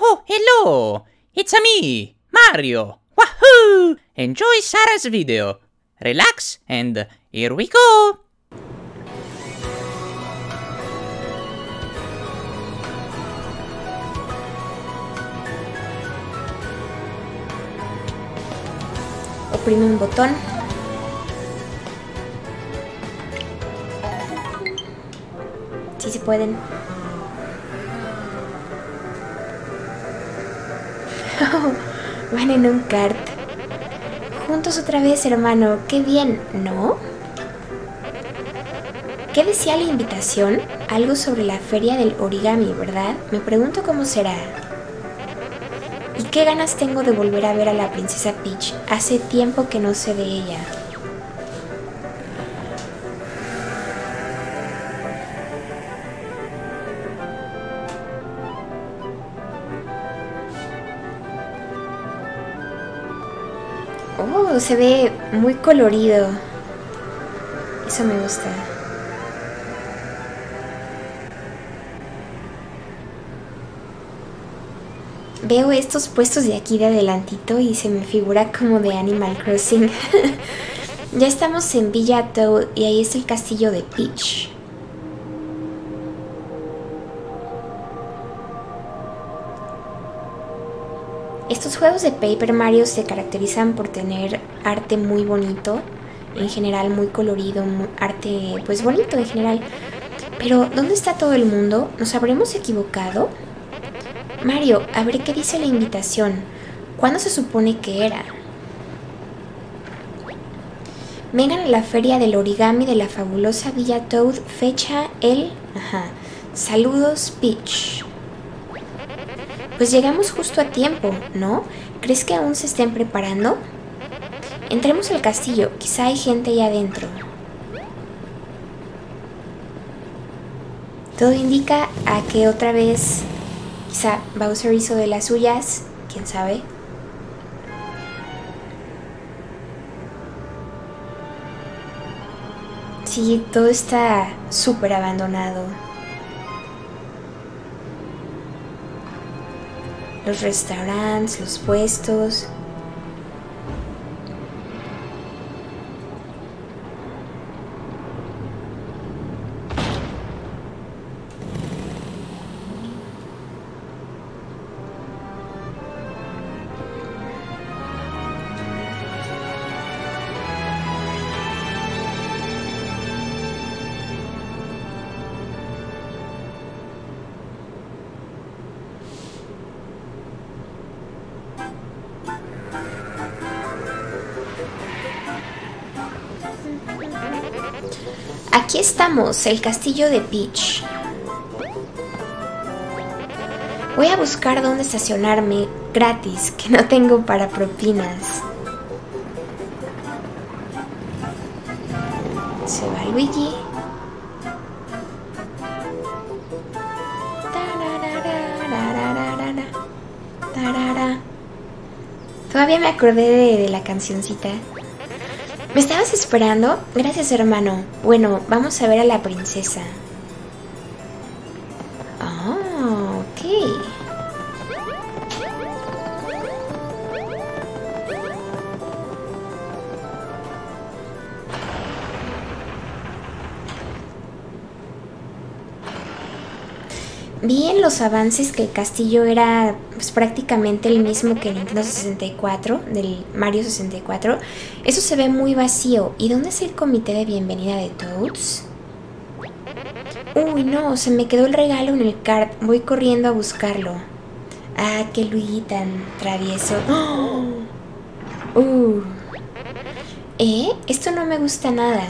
ho, hello! It's a me, Mario! Wahoo! Enjoy Sarah's video! Relax and here we go! Oprime un botón. Sí se pueden. Oh, van en un kart. Juntos otra vez, hermano. ¡Qué bien! ¿No? ¿Qué decía la invitación? Algo sobre la feria del origami, ¿verdad? Me pregunto cómo será. ¿Y qué ganas tengo de volver a ver a la princesa Peach? Hace tiempo que no sé de ella. Oh, se ve muy colorido. Eso me gusta. Veo estos puestos de aquí de adelantito y se me figura como de Animal Crossing. Ya estamos en Villa Toad y ahí es el castillo de Peach. Estos juegos de Paper Mario se caracterizan por tener arte muy bonito, en general muy colorido, arte pues bonito en general. Pero ¿dónde está todo el mundo? ¿Nos habremos equivocado? Mario, a ver qué dice la invitación. ¿Cuándo se supone que era? Vengan a la feria del origami de la fabulosa Villa Toad, fecha el... Ajá. Saludos, Peach. Pues llegamos justo a tiempo, ¿no? ¿Crees que aún se estén preparando? Entremos al castillo, quizá hay gente allá adentro. Todo indica a que otra vez... Quizá Bowser hizo de las suyas, quién sabe. Sí, todo está súper abandonado. Los restaurantes, los puestos. Aquí estamos, el castillo de Peach. Voy a buscar dónde estacionarme gratis, que no tengo para propinas. Se va Luigi. Todavía me acordé de la cancioncita. ¿Me estabas esperando? Gracias, hermano. Bueno, vamos a ver a la princesa. Ah, oh, ok. Vi en los avances que el castillo era pues, prácticamente el mismo que el Nintendo 64, del Mario 64. Eso se ve muy vacío. ¿Y dónde es el comité de bienvenida de Toads? Uy, no, se me quedó el regalo en el kart. Voy corriendo a buscarlo. Ah, qué Luigi tan travieso. ¡Oh! Esto no me gusta nada.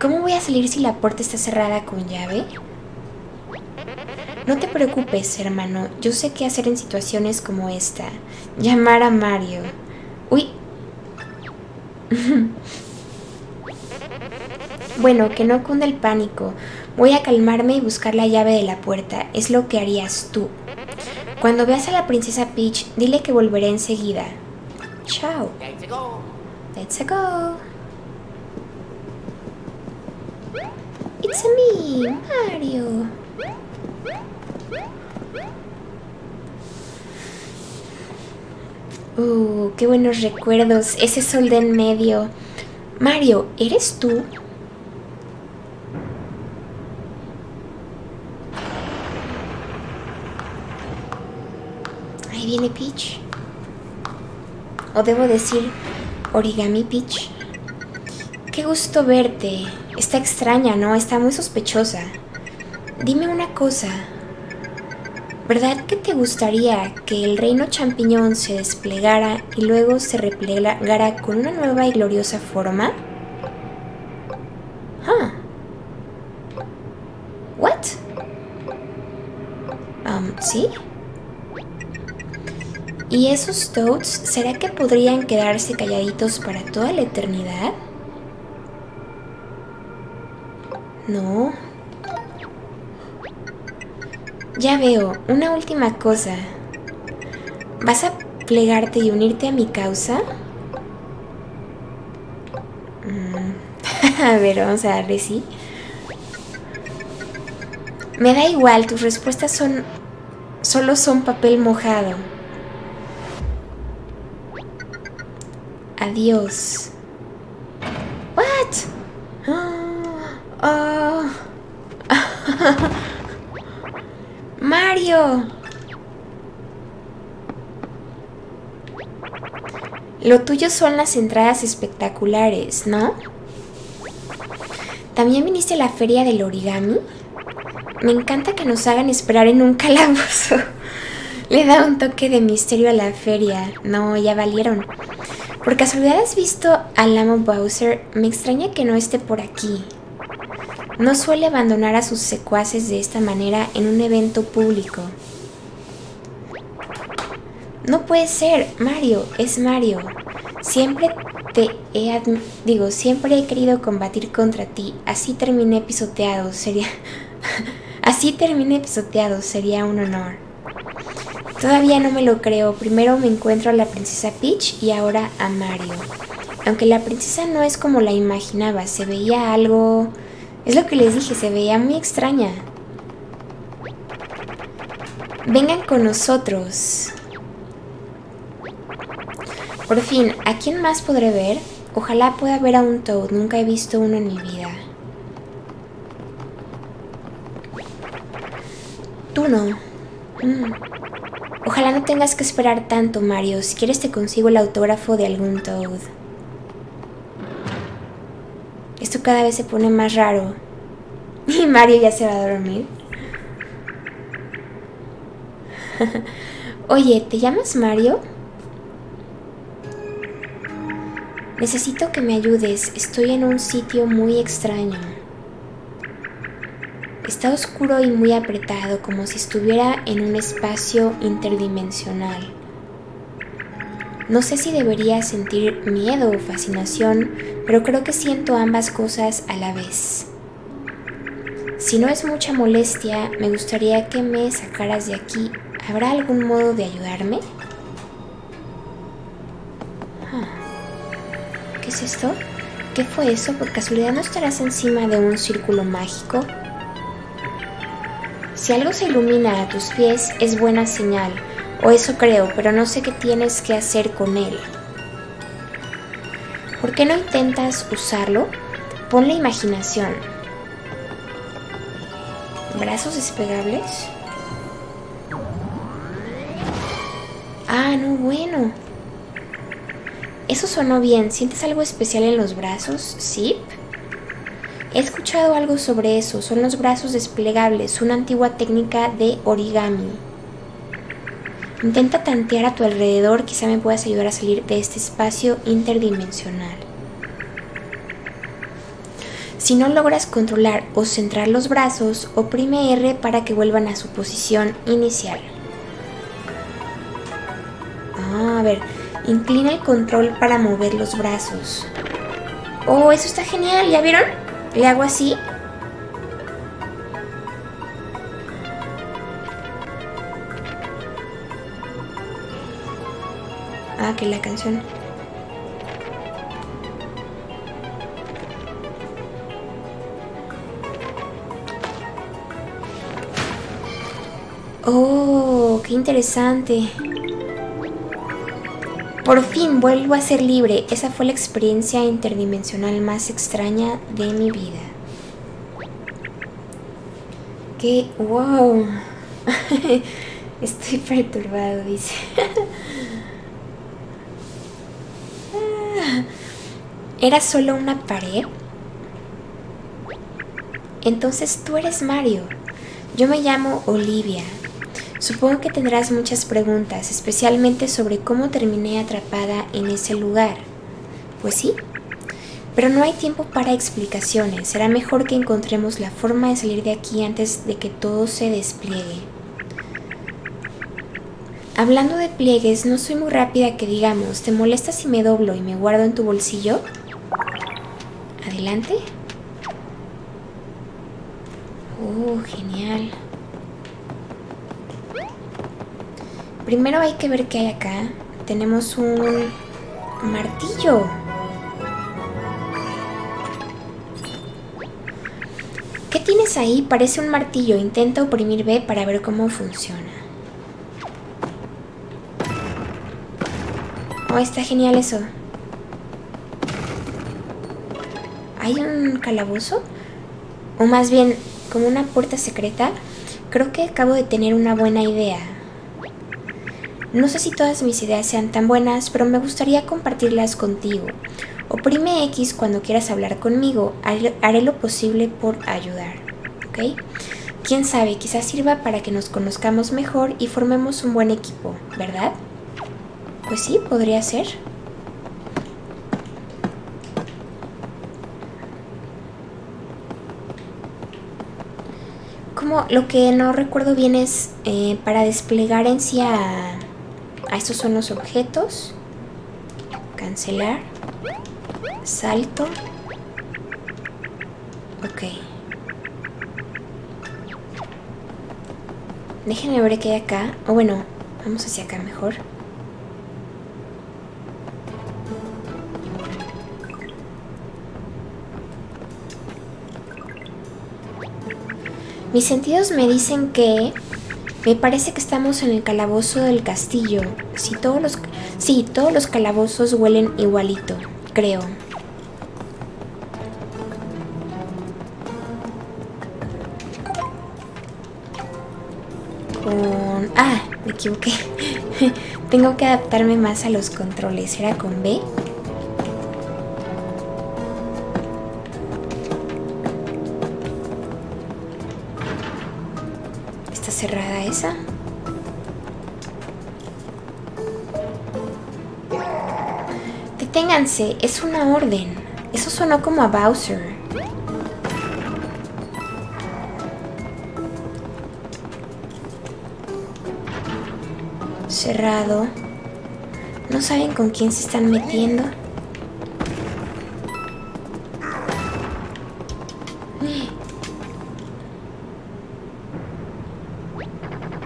¿Cómo voy a salir si la puerta está cerrada con llave? No te preocupes, hermano. Yo sé qué hacer en situaciones como esta. Llamar a Mario. Uy. Bueno, que no cunda el pánico. Voy a calmarme y buscar la llave de la puerta. Es lo que harías tú. Cuando veas a la princesa Peach, dile que volveré enseguida. Chao. Let's go. Let's go. It's me, Mario. Qué buenos recuerdos. Ese sol de en medio. Mario, ¿eres tú? Ahí viene Peach. O debo decir, Origami Peach. Qué gusto verte. Está extraña, ¿no? Está muy sospechosa. Dime una cosa. ¿Verdad que te gustaría que el reino champiñón se desplegara y luego se replegara con una nueva y gloriosa forma? ¿What? ¿Sí? ¿Y esos Toads, será que podrían quedarse calladitos para toda la eternidad? No. Ya veo, una última cosa. ¿Vas a plegarte y unirte a mi causa? A ver, vamos a darle sí. Me da igual, tus respuestas son... solo son papel mojado. Adiós. What? Mario. Lo tuyo son las entradas espectaculares, ¿no? ¿También viniste a la feria del origami? Me encanta que nos hagan esperar en un calabozo. Le da un toque de misterio a la feria. No, ya valieron. ¿Por casualidad has visto al amo Bowser? Me extraña que no esté por aquí. No suele abandonar a sus secuaces de esta manera en un evento público. No puede ser, Mario, es Mario. Siempre he querido combatir contra ti. Así terminé pisoteado, sería... Así terminé pisoteado, sería un honor. Todavía no me lo creo. Primero me encuentro a la princesa Peach y ahora a Mario. Aunque la princesa no es como la imaginaba, se veía algo... Es lo que les dije, se veía muy extraña. Vengan con nosotros. Por fin, ¿a quién más podré ver? Ojalá pueda ver a un Toad, nunca he visto uno en mi vida. Tú no. Ojalá no tengas que esperar tanto, Mario. Si quieres te consigo el autógrafo de algún Toad. Esto cada vez se pone más raro. Y Mario ya se va a dormir. Oye, ¿te llamas Mario? Necesito que me ayudes. Estoy en un sitio muy extraño. Está oscuro y muy apretado, como si estuviera en un espacio interdimensional. No sé si debería sentir miedo o fascinación, pero creo que siento ambas cosas a la vez. Si no es mucha molestia, me gustaría que me sacaras de aquí. ¿Habrá algún modo de ayudarme? ¿Qué es esto? ¿Qué fue eso? ¿Por casualidad no estarás encima de un círculo mágico? Si algo se ilumina a tus pies, es buena señal, o eso creo, pero no sé qué tienes que hacer con él. ¿Por qué no intentas usarlo? Ponle imaginación. ¿Brazos despegables? Ah, no, bueno. Eso sonó bien. ¿Sientes algo especial en los brazos? ¿Sí? He escuchado algo sobre eso, son los brazos desplegables, una antigua técnica de origami. Intenta tantear a tu alrededor, quizá me puedas ayudar a salir de este espacio interdimensional. Si no logras controlar o centrar los brazos, oprime R para que vuelvan a su posición inicial. A ver, inclina el control para mover los brazos. ¡Oh, eso está genial! ¿Ya vieron? Le hago así. Ah, que la canción. Oh, qué interesante. Por fin vuelvo a ser libre. Esa fue la experiencia interdimensional más extraña de mi vida. ¡Qué wow! Estoy perturbado, dice. ¿Era solo una pared? Entonces tú eres Mario. Yo me llamo Olivia. Supongo que tendrás muchas preguntas, especialmente sobre cómo terminé atrapada en ese lugar. Pues sí. Pero no hay tiempo para explicaciones. Será mejor que encontremos la forma de salir de aquí antes de que todo se despliegue. Hablando de pliegues, no soy muy rápida que digamos. ¿Te molesta si me doblo y me guardo en tu bolsillo? Adelante. Oh, genial. Primero hay que ver qué hay acá. Tenemos un martillo. ¿Qué tienes ahí? Parece un martillo. Intenta oprimir B para ver cómo funciona. Oh, está genial eso. ¿Hay un calabozo? O más bien, como una puerta secreta. Creo que acabo de tener una buena idea. No sé si todas mis ideas sean tan buenas, pero me gustaría compartirlas contigo. Oprime X cuando quieras hablar conmigo. Haré lo posible por ayudar. ¿Ok? Quién sabe, quizás sirva para que nos conozcamos mejor y formemos un buen equipo, ¿verdad? Pues sí, podría ser. Como lo que no recuerdo bien es para desplegar en sí a estos son los objetos. Cancelar. Salto. Ok. Déjenme ver qué hay acá. O bueno, vamos hacia acá mejor. Mis sentidos me dicen que... me parece que estamos en el calabozo del castillo. Sí, todos los calabozos huelen igualito, creo. Con... ah, me equivoqué. Tengo que adaptarme más a los controles. ¿Era con B? ¿Está cerrada esa? Deténganse, es una orden. Eso sonó como a Bowser. Cerrado. ¿No saben con quién se están metiendo?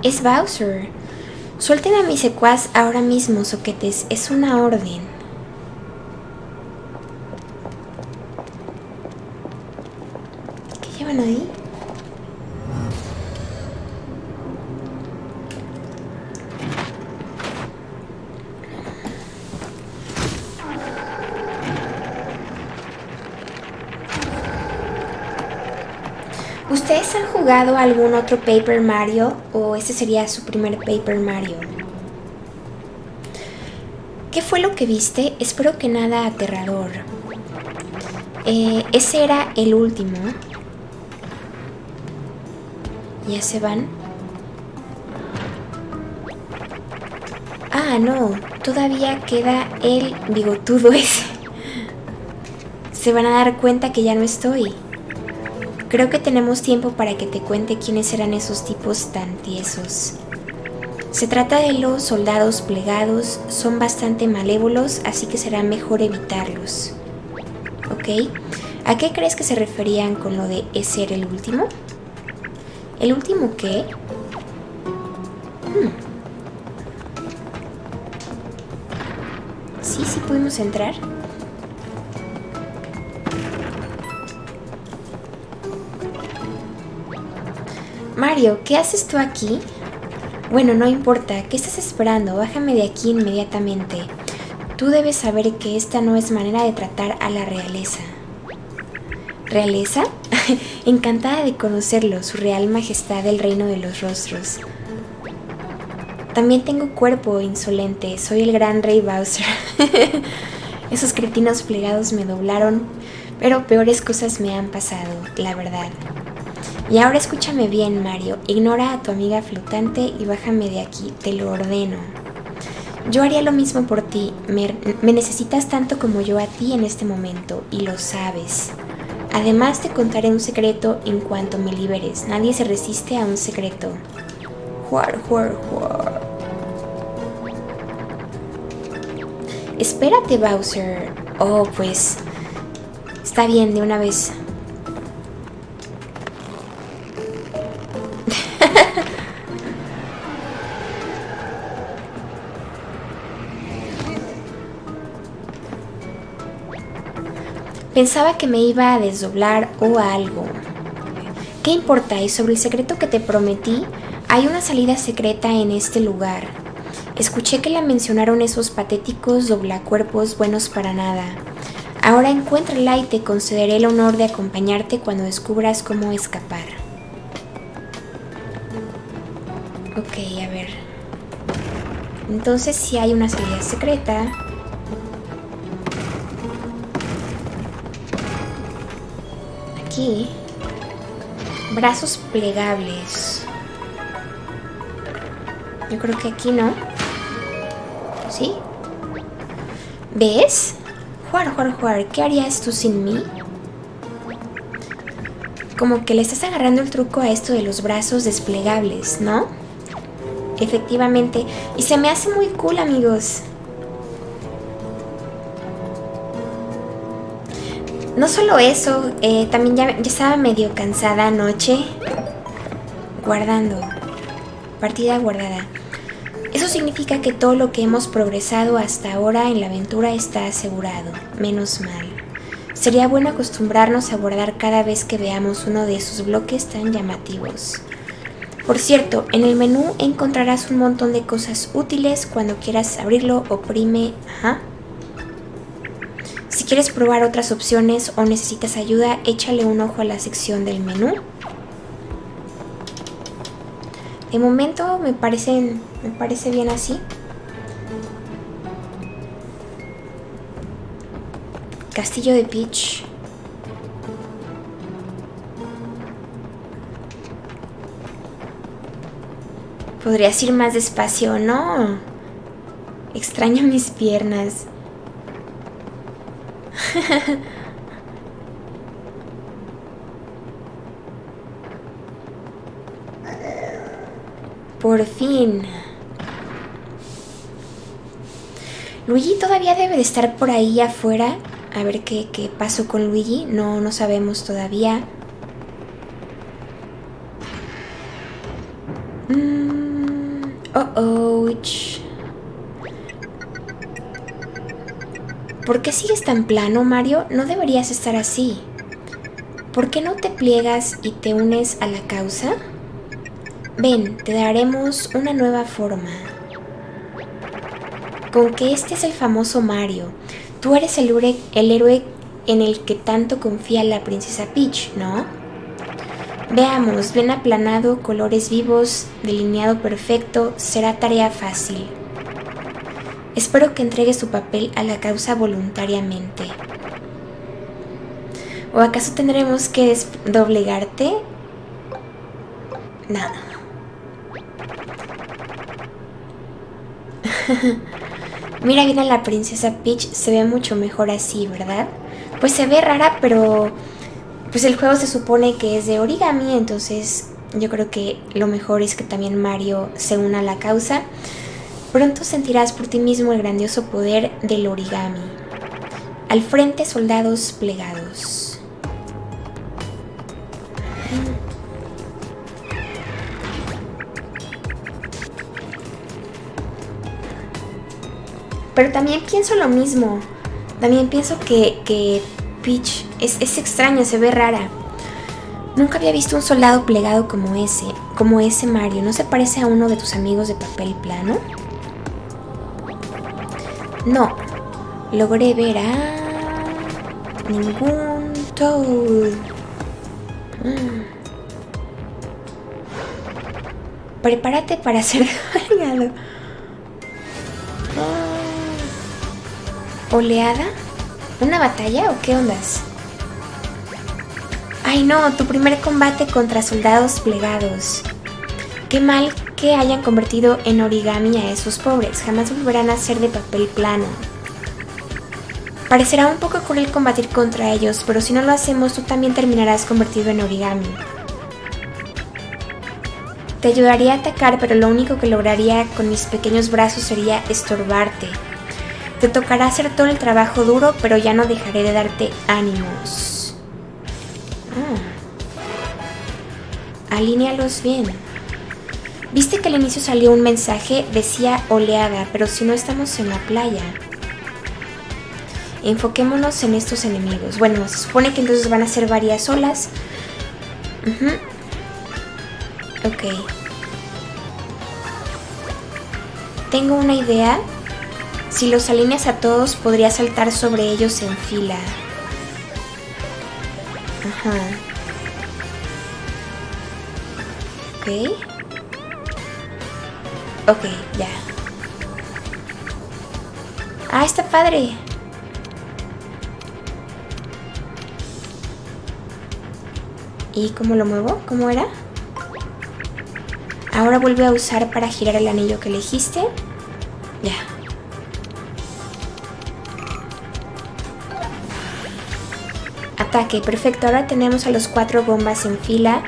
Es Bowser. Suelten a mi secuaz ahora mismo, soquetes. Es una orden. ¿Qué llevan ahí? ¿Ustedes han jugado algún otro Paper Mario o este sería su primer Paper Mario? ¿Qué fue lo que viste? Espero que nada aterrador. Ese era el último. ¿Ya se van? Ah, no. Todavía queda el bigotudo ese. Se van a dar cuenta que ya no estoy. Creo que tenemos tiempo para que te cuente quiénes eran esos tipos tan tiesos. Se trata de los soldados plegados, son bastante malévolos, así que será mejor evitarlos. ¿Ok? ¿A qué crees que se referían con lo de ese era el último? ¿El último qué? Sí, sí pudimos entrar. Mario, ¿qué haces tú aquí? Bueno, no importa, ¿qué estás esperando? Bájame de aquí inmediatamente. Tú debes saber que esta no es manera de tratar a la realeza. ¿Realeza? Encantada de conocerlo, su real majestad del reino de los rostros. También tengo cuerpo insolente, soy el gran rey Bowser. Esos cretinos plegados me doblaron, pero peores cosas me han pasado, la verdad. Y ahora escúchame bien, Mario, ignora a tu amiga flotante y bájame de aquí, te lo ordeno. Yo haría lo mismo por ti, me necesitas tanto como yo a ti en este momento, y lo sabes. Además te contaré un secreto en cuanto me liberes, nadie se resiste a un secreto. Juar. Espérate, Bowser. Oh, pues... está bien, de una vez. Pensaba que me iba a desdoblar o a algo. ¿Qué importa? Y sobre el secreto que te prometí... hay una salida secreta en este lugar. Escuché que la mencionaron esos patéticos doblacuerpos buenos para nada. Ahora encuéntrala y te concederé el honor de acompañarte cuando descubras cómo escapar. Ok, a ver. Entonces sí hay una salida secreta. Aquí. Brazos plegables. Yo creo que aquí no. ¿Sí? ¿Ves? Juar, ¿qué harías tú sin mí? Como que le estás agarrando el truco a esto de los brazos desplegables, ¿no? Efectivamente. Y se me hace muy cool, amigos. No solo eso, también ya estaba medio cansada anoche. Guardando. Partida guardada. Eso significa que todo lo que hemos progresado hasta ahora en la aventura está asegurado. Menos mal. Sería bueno acostumbrarnos a guardar cada vez que veamos uno de esos bloques tan llamativos. Por cierto, en el menú encontrarás un montón de cosas útiles. Cuando quieras abrirlo, oprime... ajá. Si quieres probar otras opciones o necesitas ayuda, échale un ojo a la sección del menú. De momento me parece bien así. Castillo de Peach. Podrías ir más despacio, ¿no? Extraño mis piernas. Por fin. Luigi todavía debe de estar por ahí afuera. A ver qué pasó con Luigi. No sabemos todavía. ¿Por qué sigues tan plano, Mario? No deberías estar así. ¿Por qué no te pliegas y te unes a la causa? Ven, te daremos una nueva forma. Con que este es el famoso Mario. Tú eres el héroe en el que tanto confía la princesa Peach, ¿no? Veamos, bien aplanado, colores vivos, delineado perfecto, será tarea fácil. Espero que entregues tu papel a la causa voluntariamente. ¿O acaso tendremos que doblegarte? Nada. Mira bien a la princesa Peach, se ve mucho mejor así, ¿verdad? Pues se ve rara, pero pues el juego se supone que es de origami, entonces yo creo que lo mejor es que también Mario se una a la causa. Pronto sentirás por ti mismo el grandioso poder del origami. Al frente, soldados plegados. Pero también pienso lo mismo. También pienso que Peach es extraña, se ve rara. Nunca había visto un soldado plegado como ese Mario. ¿No se parece a uno de tus amigos de papel plano? No, logré ver a ningún Toad. Prepárate para ser dañado. ¿Oleada? ¿Una batalla o qué ondas? Ay no, tu primer combate contra soldados plegados. Qué mal que hayan convertido en origami a esos pobres. Jamás volverán a ser de papel plano. Parecerá un poco cruel combatir contra ellos, pero si no lo hacemos, tú también terminarás convertido en origami. Te ayudaría a atacar, pero lo único que lograría con mis pequeños brazos sería estorbarte. Te tocará hacer todo el trabajo duro, pero ya no dejaré de darte ánimos. Alínealos bien. Viste que al inicio salió un mensaje, decía oleada, pero si no estamos en la playa. Enfoquémonos en estos enemigos. Bueno, se supone que entonces van a ser varias olas. Ok. Tengo una idea. Si los alineas a todos, podría saltar sobre ellos en fila. Ok, ya. Ah, está padre. ¿Y cómo lo muevo? ¿Cómo era? Ahora vuelve a usar para girar el anillo que elegiste. Ya. Ataque, perfecto, ahora tenemos a los 4 bombas en fila.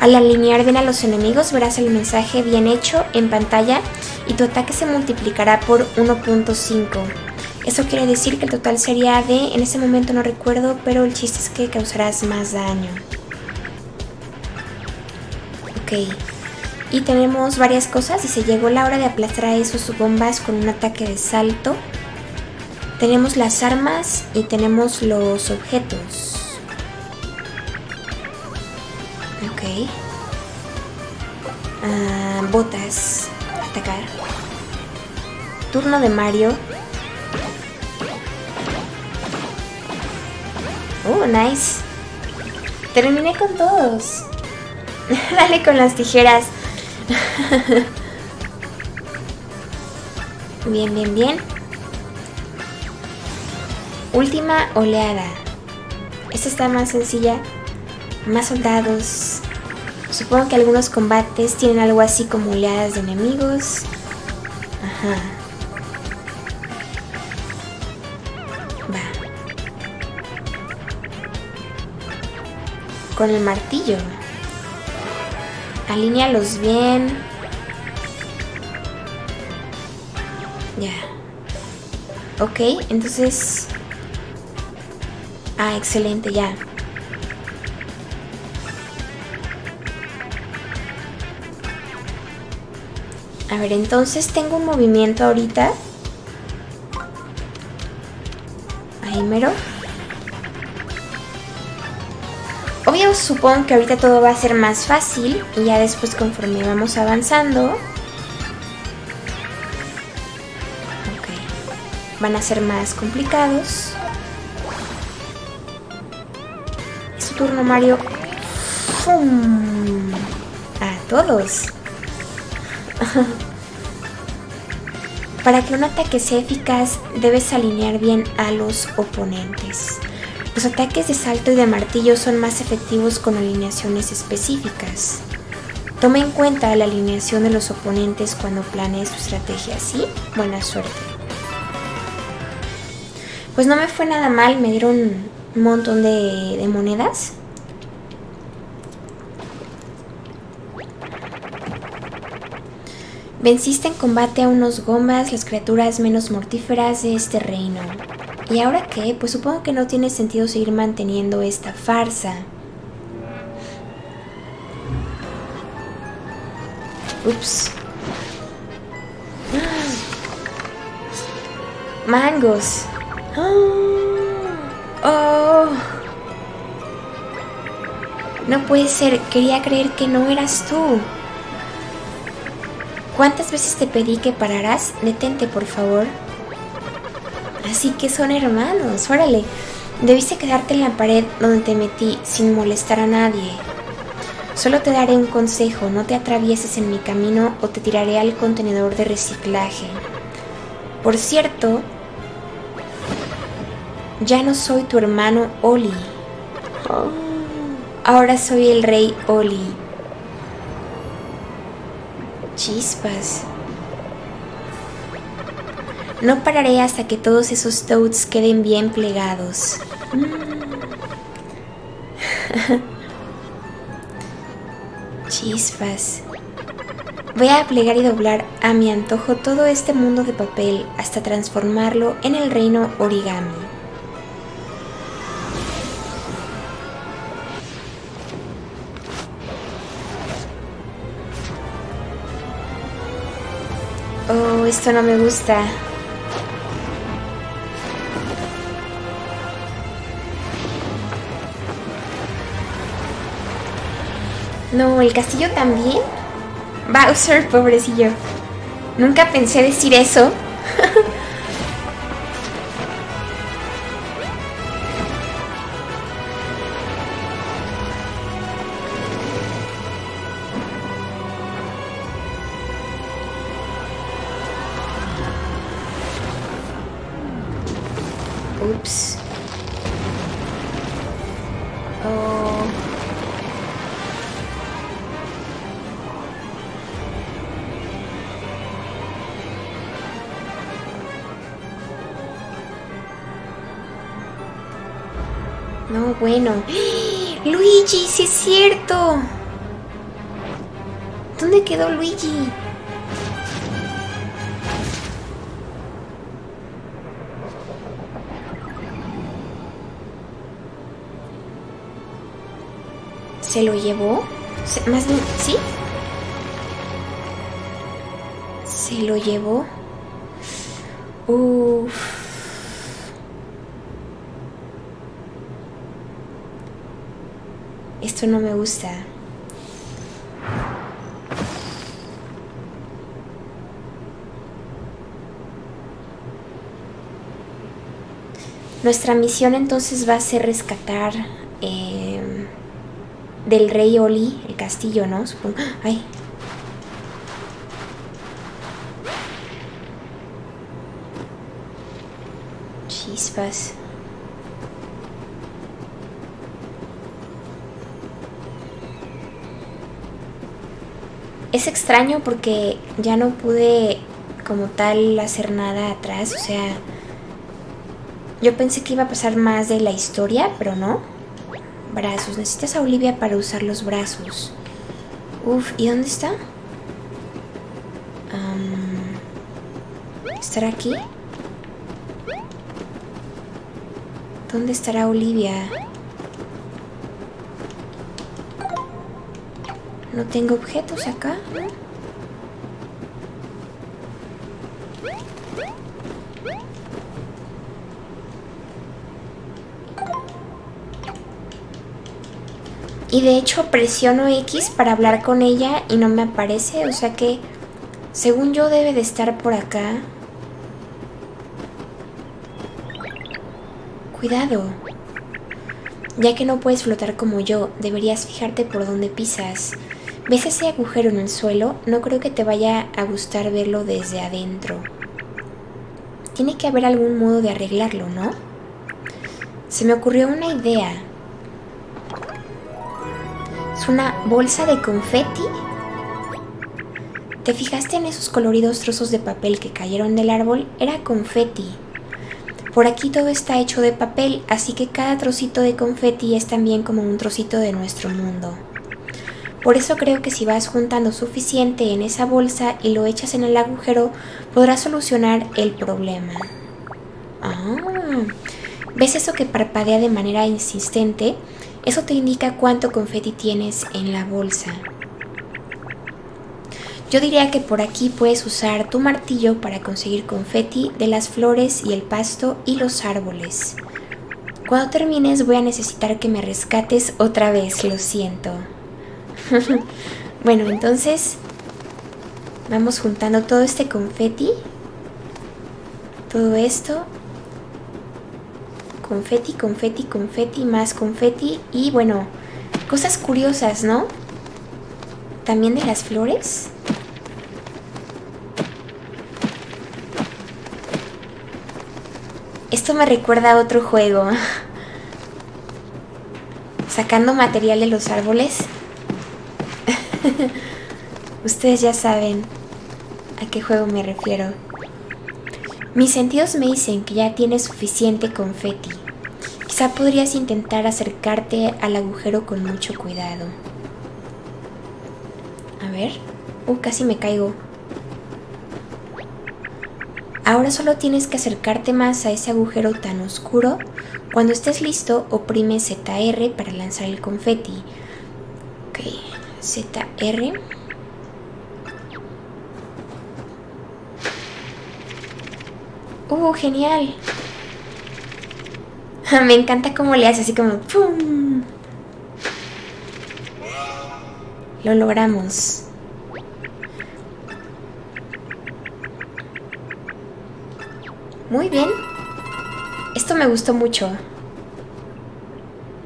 Al alinear bien a los enemigos verás el mensaje bien hecho en pantalla y tu ataque se multiplicará por 1.5. Eso quiere decir que el total sería de, en ese momento no recuerdo, pero el chiste es que causarás más daño. Ok, y tenemos varias cosas y se llegó la hora de aplastar a esos bombas con un ataque de salto. Tenemos las armas y tenemos los objetos. Ok. Botas. Atacar. Turno de Mario. Oh, nice. Terminé con todos. Dale con las tijeras. Bien, bien, bien. Última oleada. Esta está más sencilla. Más soldados. Supongo que algunos combates tienen algo así como oleadas de enemigos. Va. Con el martillo. Alínealos bien. Ya. Ok, entonces... Ah, excelente, ya. A ver, entonces tengo un movimiento ahorita. Ahí mero. Obvio, supongo que ahorita todo va a ser más fácil. Y ya después conforme vamos avanzando. Ok. Van a ser más complicados. Turno Mario. ¡Fum! A todos. Para que un ataque sea eficaz, debes alinear bien a los oponentes. Los ataques de salto y de martillo son más efectivos con alineaciones específicas. Toma en cuenta la alineación de los oponentes cuando planees tu estrategia, ¿sí? Buena suerte. Pues no me fue nada mal, me dieron un montón de monedas. Venciste en combate a unos gomas, las criaturas menos mortíferas de este reino. ¿Y ahora qué? Pues supongo que no tiene sentido seguir manteniendo esta farsa. Ups. ¡Mangos! Oh, no puede ser, quería creer que no eras tú. ¿Cuántas veces te pedí que pararas? Detente, por favor. así que son hermanos, órale. Debiste quedarte en la pared donde te metí sin molestar a nadie. Solo te daré un consejo, no te atravieses en mi camino o te tiraré al contenedor de reciclaje. Por cierto, ya no soy tu hermano Oli. Ahora soy el rey Oli. Chispas. No pararé hasta que todos esos toads queden bien plegados. Chispas. Voy a plegar y doblar a mi antojo todo este mundo de papel hasta transformarlo en el reino origami. Oh, esto no me gusta. No, ¿el castillo también? Bowser, pobrecillo. Nunca pensé decir eso. Ups. Oh... No, bueno. ¡Luigi, sí es cierto! ¿Dónde quedó Luigi? ¿Se lo llevó? Más bien, ¿sí? ¿Se lo llevó? Uff. Esto no me gusta. Nuestra misión entonces va a ser rescatar del rey Oli el castillo, ¿no? Supongo. ¡Ay! Chispas. Es extraño porque ya no pude como tal hacer nada atrás, o sea, yo pensé que iba a pasar más de la historia, pero no. Brazos, necesitas a Olivia para usar los brazos. Uf, ¿y dónde está? ¿Estará aquí? ¿Dónde estará Olivia? No tengo objetos acá. Y de hecho presiono X para hablar con ella y no me aparece. O sea que, según yo, debe de estar por acá. Cuidado. Ya que no puedes flotar como yo, deberías fijarte por dónde pisas. ¿Ves ese agujero en el suelo? No creo que te vaya a gustar verlo desde adentro. Tiene que haber algún modo de arreglarlo, ¿no? Se me ocurrió una idea. ¿Es una bolsa de confeti? ¿Te fijaste en esos coloridos trozos de papel que cayeron del árbol? Era confeti. Por aquí todo está hecho de papel, así que cada trocito de confeti es también como un trocito de nuestro mundo. Por eso creo que si vas juntando suficiente en esa bolsa y lo echas en el agujero, podrás solucionar el problema. Ah, ¿ves eso que parpadea de manera insistente? Eso te indica cuánto confeti tienes en la bolsa. Yo diría que por aquí puedes usar tu martillo para conseguir confeti de las flores y el pasto y los árboles. Cuando termines voy a necesitar que me rescates otra vez, lo siento. Bueno, entonces vamos juntando todo este confeti, todo esto, confeti, confeti, confeti, más confeti. Y bueno, cosas curiosas, ¿no? También de las flores. Esto me recuerda a otro juego. Sacando material de los árboles. Ustedes ya saben a qué juego me refiero. Mis sentidos me dicen que ya tienes suficiente confeti. Quizá podrías intentar acercarte al agujero con mucho cuidado. A ver... casi me caigo. Ahora solo tienes que acercarte más a ese agujero tan oscuro. Cuando estés listo, oprime ZR para lanzar el confeti. Ok, ZR... genial. Me encanta cómo le hace así como ¡pum! Lo logramos. Muy bien. Esto me gustó mucho.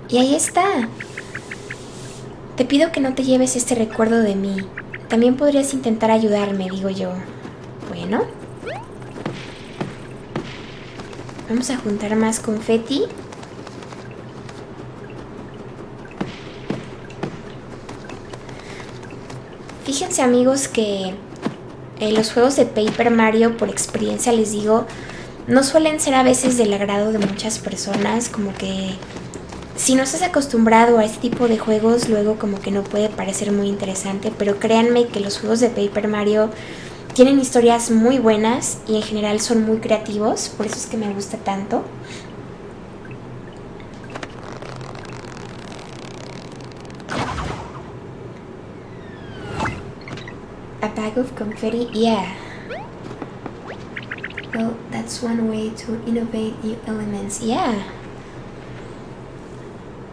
Y ahí está. Te pido que no te lleves este recuerdo de mí. También podrías intentar ayudarme, digo yo. Bueno. Vamos a juntar más confeti. Fíjense, amigos, que los juegos de Paper Mario, por experiencia les digo, no suelen ser a veces del agrado de muchas personas. Como que si no estás acostumbrado a este tipo de juegos, luego como que no puede parecer muy interesante. Pero créanme que los juegos de Paper Mario... tienen historias muy buenas y en general son muy creativos, por eso es que me gusta tanto. A bag of confetti, yeah. Well, that's one way to innovate new elements, yeah.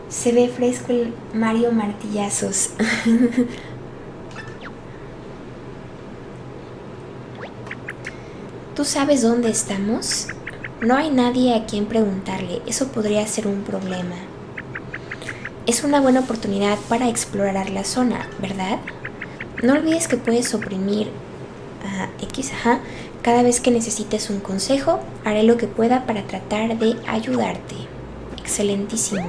Se ve fresco el Mario martillazos. ¿Tú sabes dónde estamos? No hay nadie a quien preguntarle, eso podría ser un problema. Es una buena oportunidad para explorar la zona, ¿verdad? No olvides que puedes oprimir X, ajá, cada vez que necesites un consejo. Haré lo que pueda para tratar de ayudarte. Excelentísimo.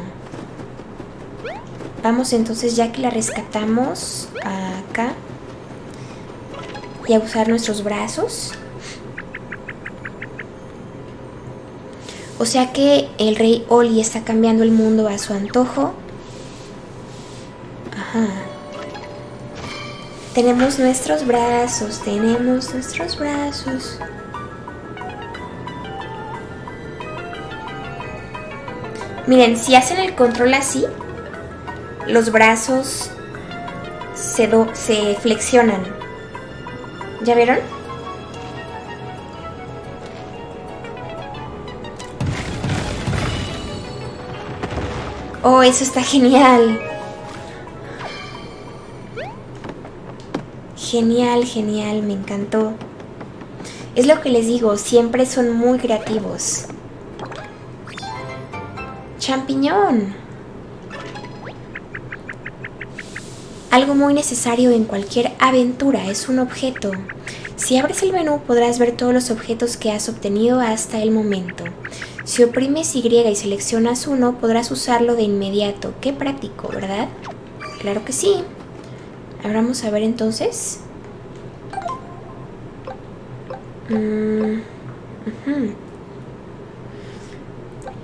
Vamos entonces, ya que la rescatamos, acá. Y a usar nuestros brazos. O sea que el rey Oli está cambiando el mundo a su antojo. Ajá. Tenemos nuestros brazos, Miren, si hacen el control así, los brazos se flexionan. ¿Ya vieron? ¡Oh, eso está genial! Genial, genial, me encantó. Es lo que les digo, siempre son muy creativos. ¡Champiñón! Algo muy necesario en cualquier aventura es un objeto. Si abres el menú podrás ver todos los objetos que has obtenido hasta el momento. Si oprimes Y y seleccionas uno, podrás usarlo de inmediato. Qué práctico, ¿verdad? Claro que sí. Ahora vamos a ver entonces.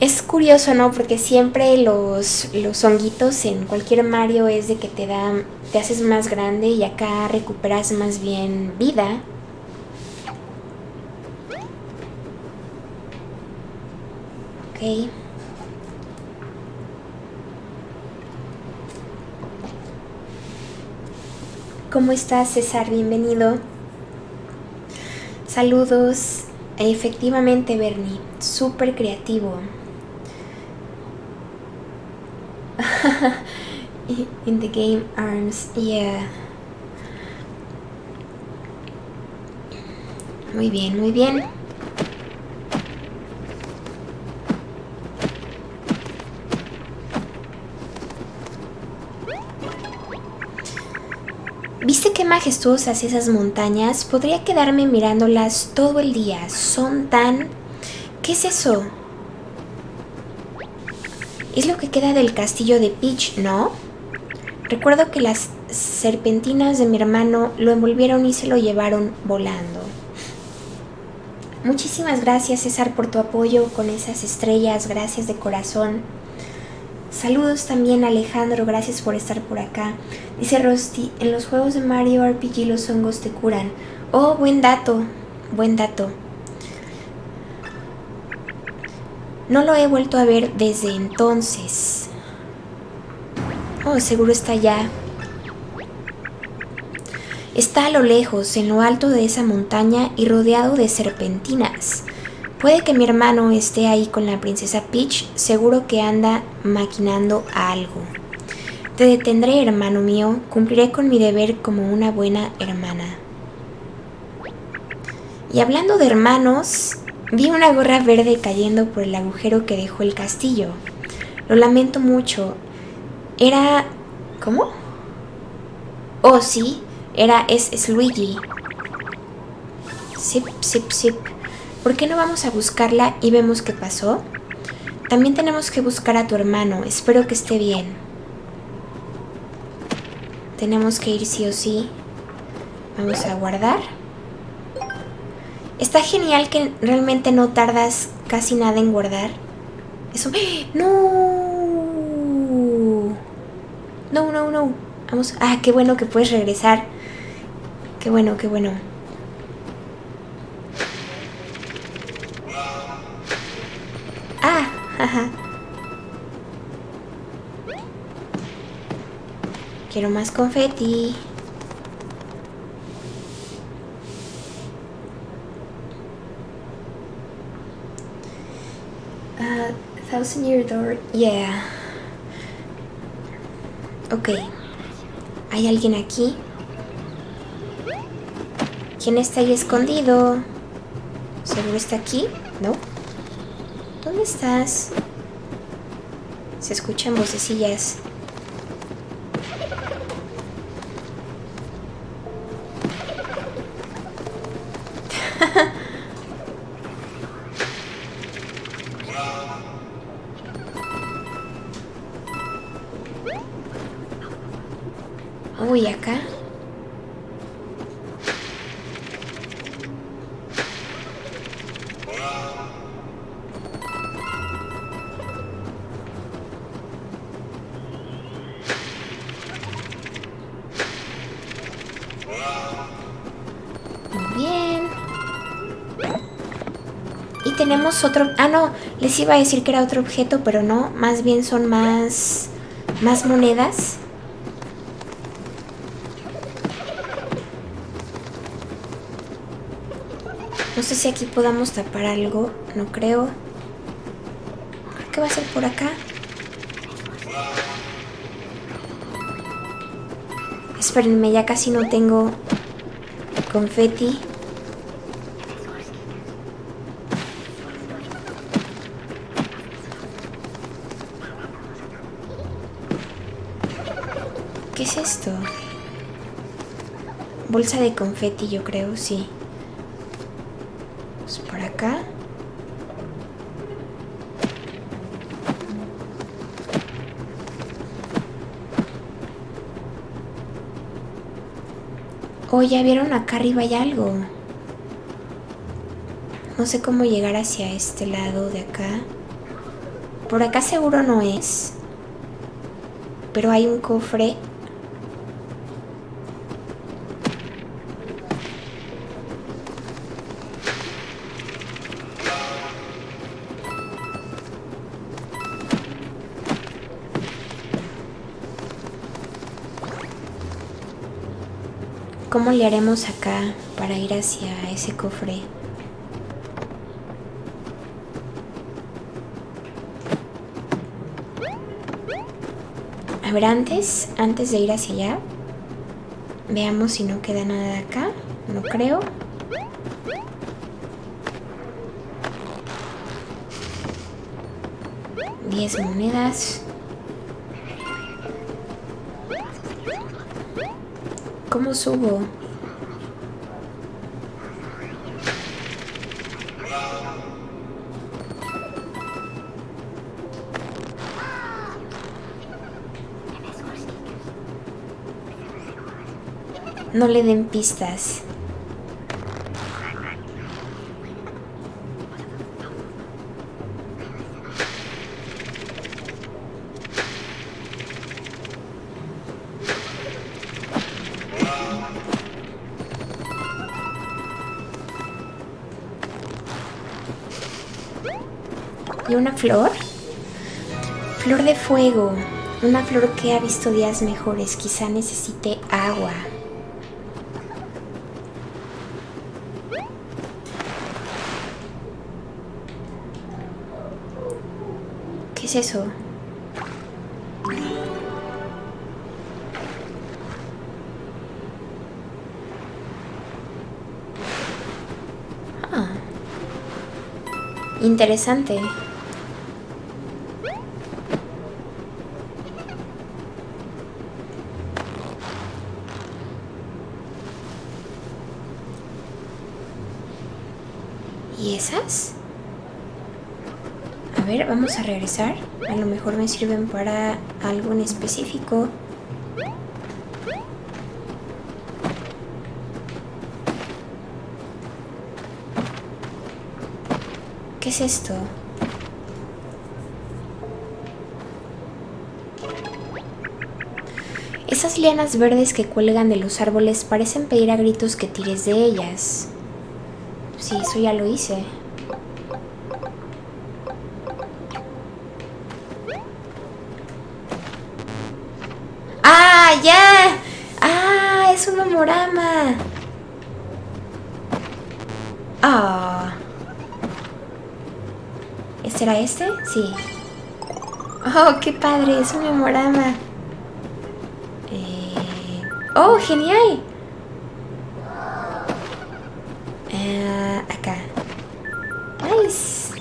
Es curioso, ¿no? Porque siempre los honguitos en cualquier Mario es de que te haces más grande y acá recuperas más bien vida. Okay. ¿Cómo estás, César? Bienvenido. Saludos. Efectivamente, Bernie, súper creativo. In the game arms, yeah. Muy bien, muy bien. majestuosas esas montañas, podría quedarme mirándolas todo el día. Son tan... ¿Qué es eso? Es lo que queda del castillo de Peach, ¿no? Recuerdo que las serpentinas de mi hermano lo envolvieron y se lo llevaron volando. Muchísimas gracias, César, por tu apoyo con esas estrellas. Gracias de corazón. Saludos también, Alejandro. Gracias por estar por acá. Dice Rosti, en los juegos de Mario RPG los hongos te curan. Oh, buen dato. Buen dato. No lo he vuelto a ver desde entonces. Oh, seguro está allá. Está a lo lejos, en lo alto de esa montaña y rodeado de serpentinas. Puede que mi hermano esté ahí con la princesa Peach, seguro que anda maquinando algo. Te detendré, hermano mío, cumpliré con mi deber como una buena hermana. Y hablando de hermanos, vi una gorra verde cayendo por el agujero que dejó el castillo. Lo lamento mucho. Era... ¿Cómo? Oh, sí. Es Luigi. Sip, sip, sip. ¿Por qué no vamos a buscarla y vemos qué pasó? También tenemos que buscar a tu hermano. Espero que esté bien. Tenemos que ir sí o sí. Vamos a guardar. Está genial que realmente no tardas casi nada en guardar. Eso... ¡No! No, no, no. Vamos... Ah, qué bueno que puedes regresar. Qué bueno, qué bueno. Ah, ajá. Quiero más confeti. Thousand Year Door. Yeah. Ok. ¿Hay alguien aquí? ¿Quién está ahí escondido? ¿Seguro está aquí? No. ¿Dónde estás? Se escuchan vocecillas. Uy, acá. Tenemos otro... Ah, no. Les iba a decir que era otro objeto, pero no. Más bien son más monedas. No sé si aquí podamos tapar algo. No creo. Creo que va a ser por acá. Espérenme, ya casi no tengo confeti. ¿Qué es esto? Bolsa de confeti, yo creo, sí. Pues por acá. Oh, ya vieron, acá arriba hay algo. No sé cómo llegar hacia este lado de acá. Por acá seguro no es. Pero hay un cofre. ¿Cómo le haremos acá para ir hacia ese cofre? A ver, antes de ir hacia allá, veamos si no queda nada de acá. No creo. Diez monedas. ¿Cómo subo? No le den pistas. ¿Y una flor? Flor de fuego. Una flor que ha visto días mejores. Quizá necesite agua. ¿Qué es eso? Ah. Interesante. ¿Y esas? A ver, vamos a regresar. A lo mejor me sirven para algo en específico. ¿Qué es esto? Esas lianas verdes que cuelgan de los árboles parecen pedir a gritos que tires de ellas. Sí, eso ya lo hice. ¡Ya! ¡Ah! ¡Es un memorama! ¡Ah! Oh. ¿Este era este? Sí. ¡Oh, qué padre! ¡Es un memorama! ¡Oh, genial! Acá. ¡Nice!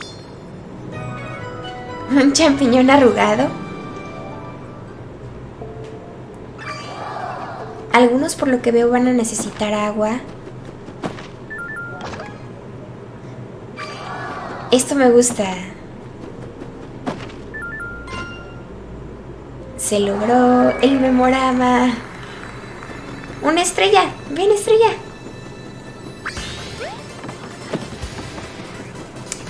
Un champiñón arrugado. Algunos, por lo que veo, van a necesitar agua. Esto me gusta. Se logró el memorama. ¡Una estrella! ¡Ven, estrella!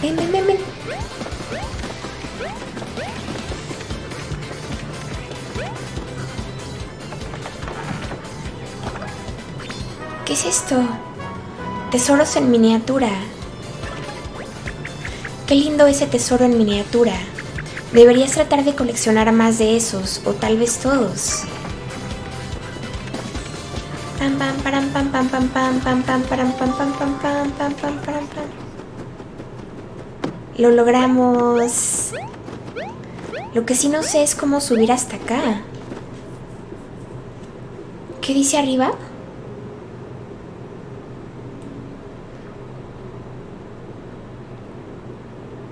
¡Ven, ven, ven, ven! ¿Qué es esto? Tesoros en miniatura. Qué lindo ese tesoro en miniatura. Deberías tratar de coleccionar más de esos, o tal vez todos. Pam pam pam pam pam pam pam pam pam pam pam pam pam pam pam pam pam. Lo logramos. Lo que sí no sé es cómo subir hasta acá. ¿Qué dice arriba?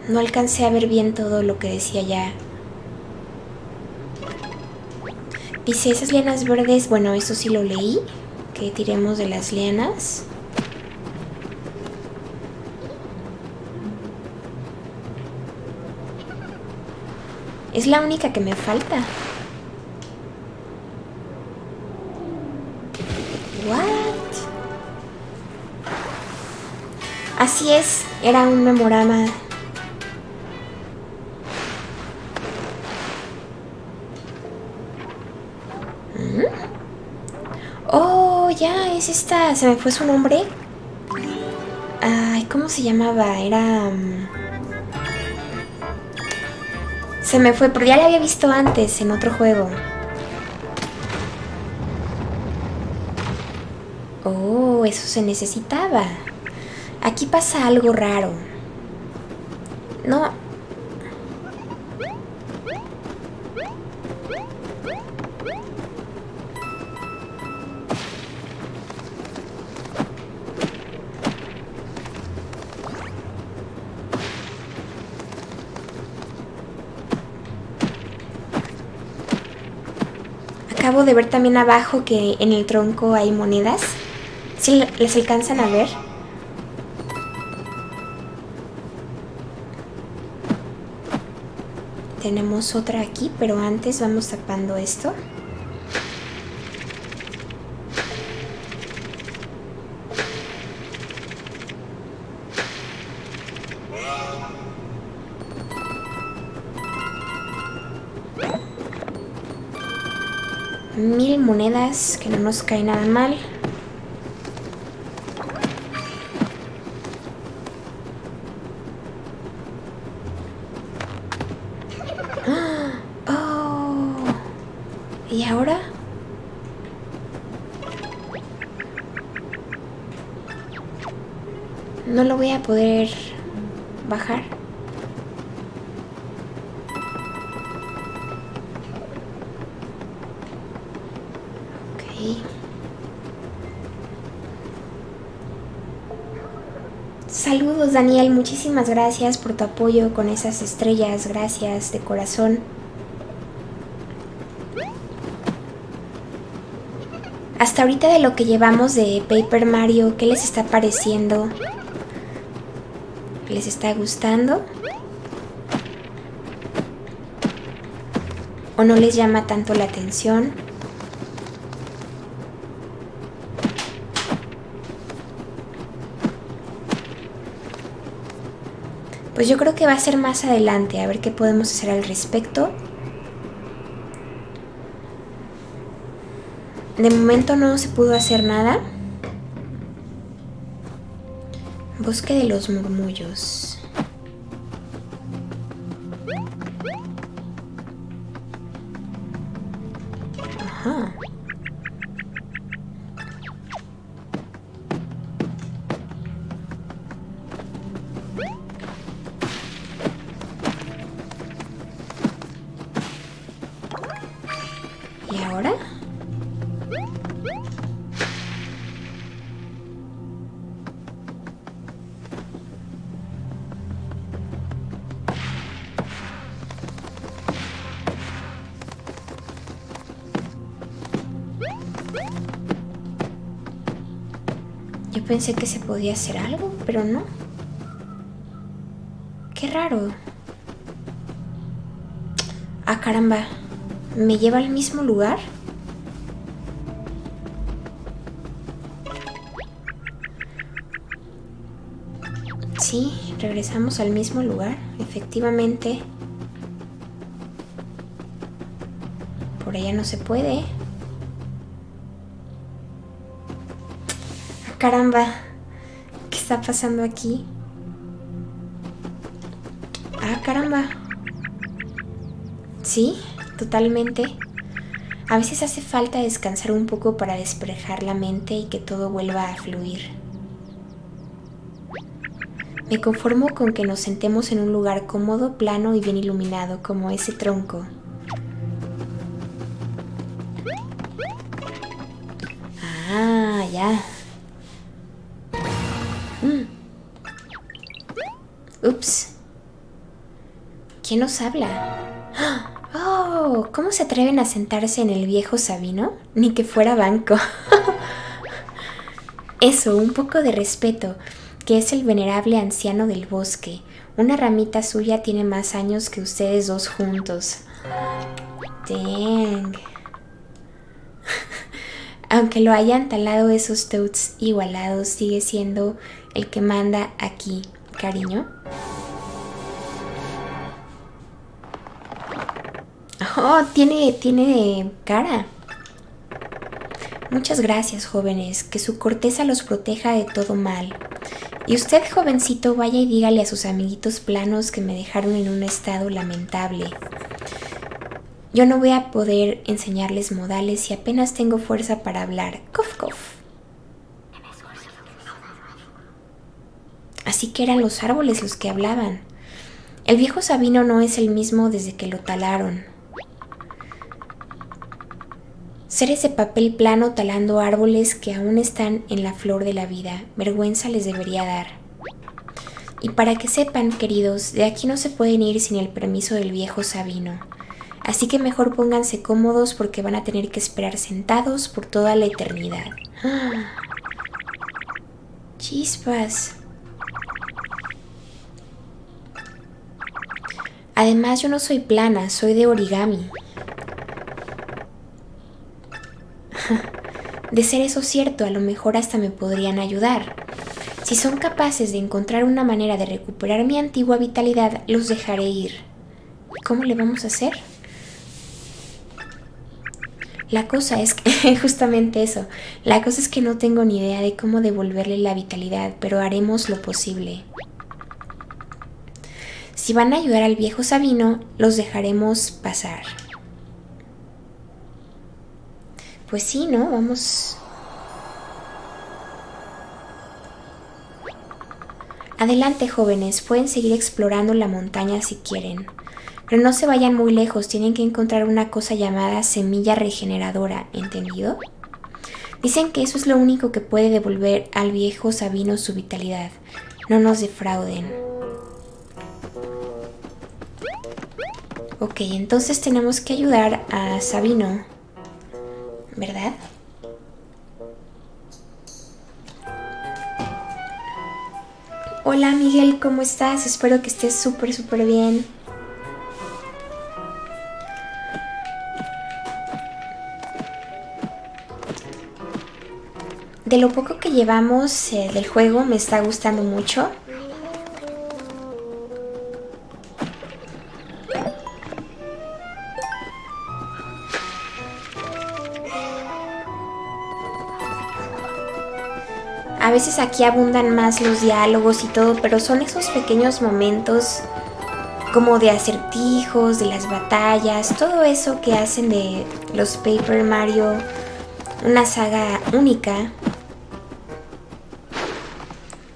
No alcancé a ver bien todo lo que decía ya. Dice, esas lianas verdes... Bueno, eso sí lo leí. Que tiremos de las lianas. Es la única que me falta. ¿What? Así es, era un memorama... Oh, ya, es esta. Se me fue su nombre. Ay, ¿cómo se llamaba? Era... Se me fue, pero ya la había visto antes en otro juego. Oh, eso se necesitaba. Aquí pasa algo raro. No... acabo de ver también abajo que en el tronco hay monedas. ¿Sí las alcanzan a ver? Tenemos otra aquí, pero antes vamos tapando esto. Mil monedas, que no nos cae nada mal. ¿Y ahora? No lo voy a poder bajar. Ok. Saludos, Daniel. Muchísimas gracias por tu apoyo con esas estrellas. Gracias de corazón. Hasta ahorita de lo que llevamos de Paper Mario, ¿qué les está pareciendo? ¿Les está gustando? ¿O no les llama tanto la atención? Pues yo creo que va a ser más adelante, a ver qué podemos hacer al respecto. De momento no se pudo hacer nada. Bosque de los murmullos. Ajá. ¿Y ahora? Yo pensé que se podía hacer algo, pero no. Qué raro. Ah, caramba. ¿Me lleva al mismo lugar? Sí, regresamos al mismo lugar, efectivamente. Por allá no se puede. Caramba, ¿qué está pasando aquí? Ah, caramba. Sí, totalmente. A veces hace falta descansar un poco para despejar la mente y que todo vuelva a fluir. Me conformo con que nos sentemos en un lugar cómodo, plano y bien iluminado, como ese tronco. Ah, ya. Ups. ¿Quién nos habla? ¡Oh! ¿Cómo se atreven a sentarse en el viejo Sabino? Ni que fuera banco. Eso, un poco de respeto, que es el venerable anciano del bosque. Una ramita suya tiene más años que ustedes dos juntos. Dang. Aunque lo hayan talado esos toads igualados, sigue siendo el que manda aquí, cariño. Oh, tiene cara. Muchas gracias, jóvenes. Que su corteza los proteja de todo mal. Y usted, jovencito, vaya y dígale a sus amiguitos planos que me dejaron en un estado lamentable. Yo no voy a poder enseñarles modales y apenas tengo fuerza para hablar. Cof, cof. Así que eran los árboles los que hablaban. El viejo Sabino no es el mismo desde que lo talaron. Seres de papel plano talando árboles que aún están en la flor de la vida. Vergüenza les debería dar. Y para que sepan, queridos, de aquí no se pueden ir sin el permiso del viejo Sabino. Así que mejor pónganse cómodos porque van a tener que esperar sentados por toda la eternidad. ¡Ah! Chispas. Además, yo no soy plana, soy de origami. De ser eso cierto, a lo mejor hasta me podrían ayudar. Si son capaces de encontrar una manera de recuperar mi antigua vitalidad, los dejaré ir. ¿Cómo le vamos a hacer? La cosa es que... justamente eso. La cosa es que no tengo ni idea de cómo devolverle la vitalidad, pero haremos lo posible. Si van a ayudar al viejo Sabino, los dejaremos pasar. Pues sí, ¿no? Vamos... Adelante, jóvenes, pueden seguir explorando la montaña si quieren. Pero no se vayan muy lejos, tienen que encontrar una cosa llamada semilla regeneradora, ¿entendido? Dicen que eso es lo único que puede devolver al viejo Sabino su vitalidad. No nos defrauden. Ok, entonces tenemos que ayudar a Sabino, ¿verdad? Hola Miguel, ¿cómo estás? Espero que estés súper, súper bien. De lo poco que llevamos del juego me está gustando mucho. A veces aquí abundan más los diálogos y todo, pero son esos pequeños momentos como de acertijos, de las batallas, todo eso que hacen de los Paper Mario una saga única.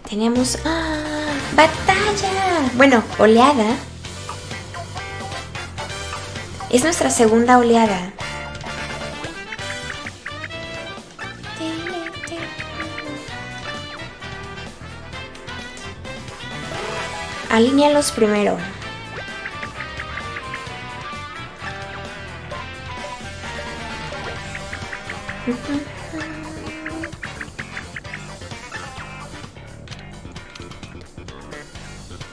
Tenemos... ¡ah! ¡Batalla! Bueno, oleada. Es nuestra segunda oleada. Alíñalos primero.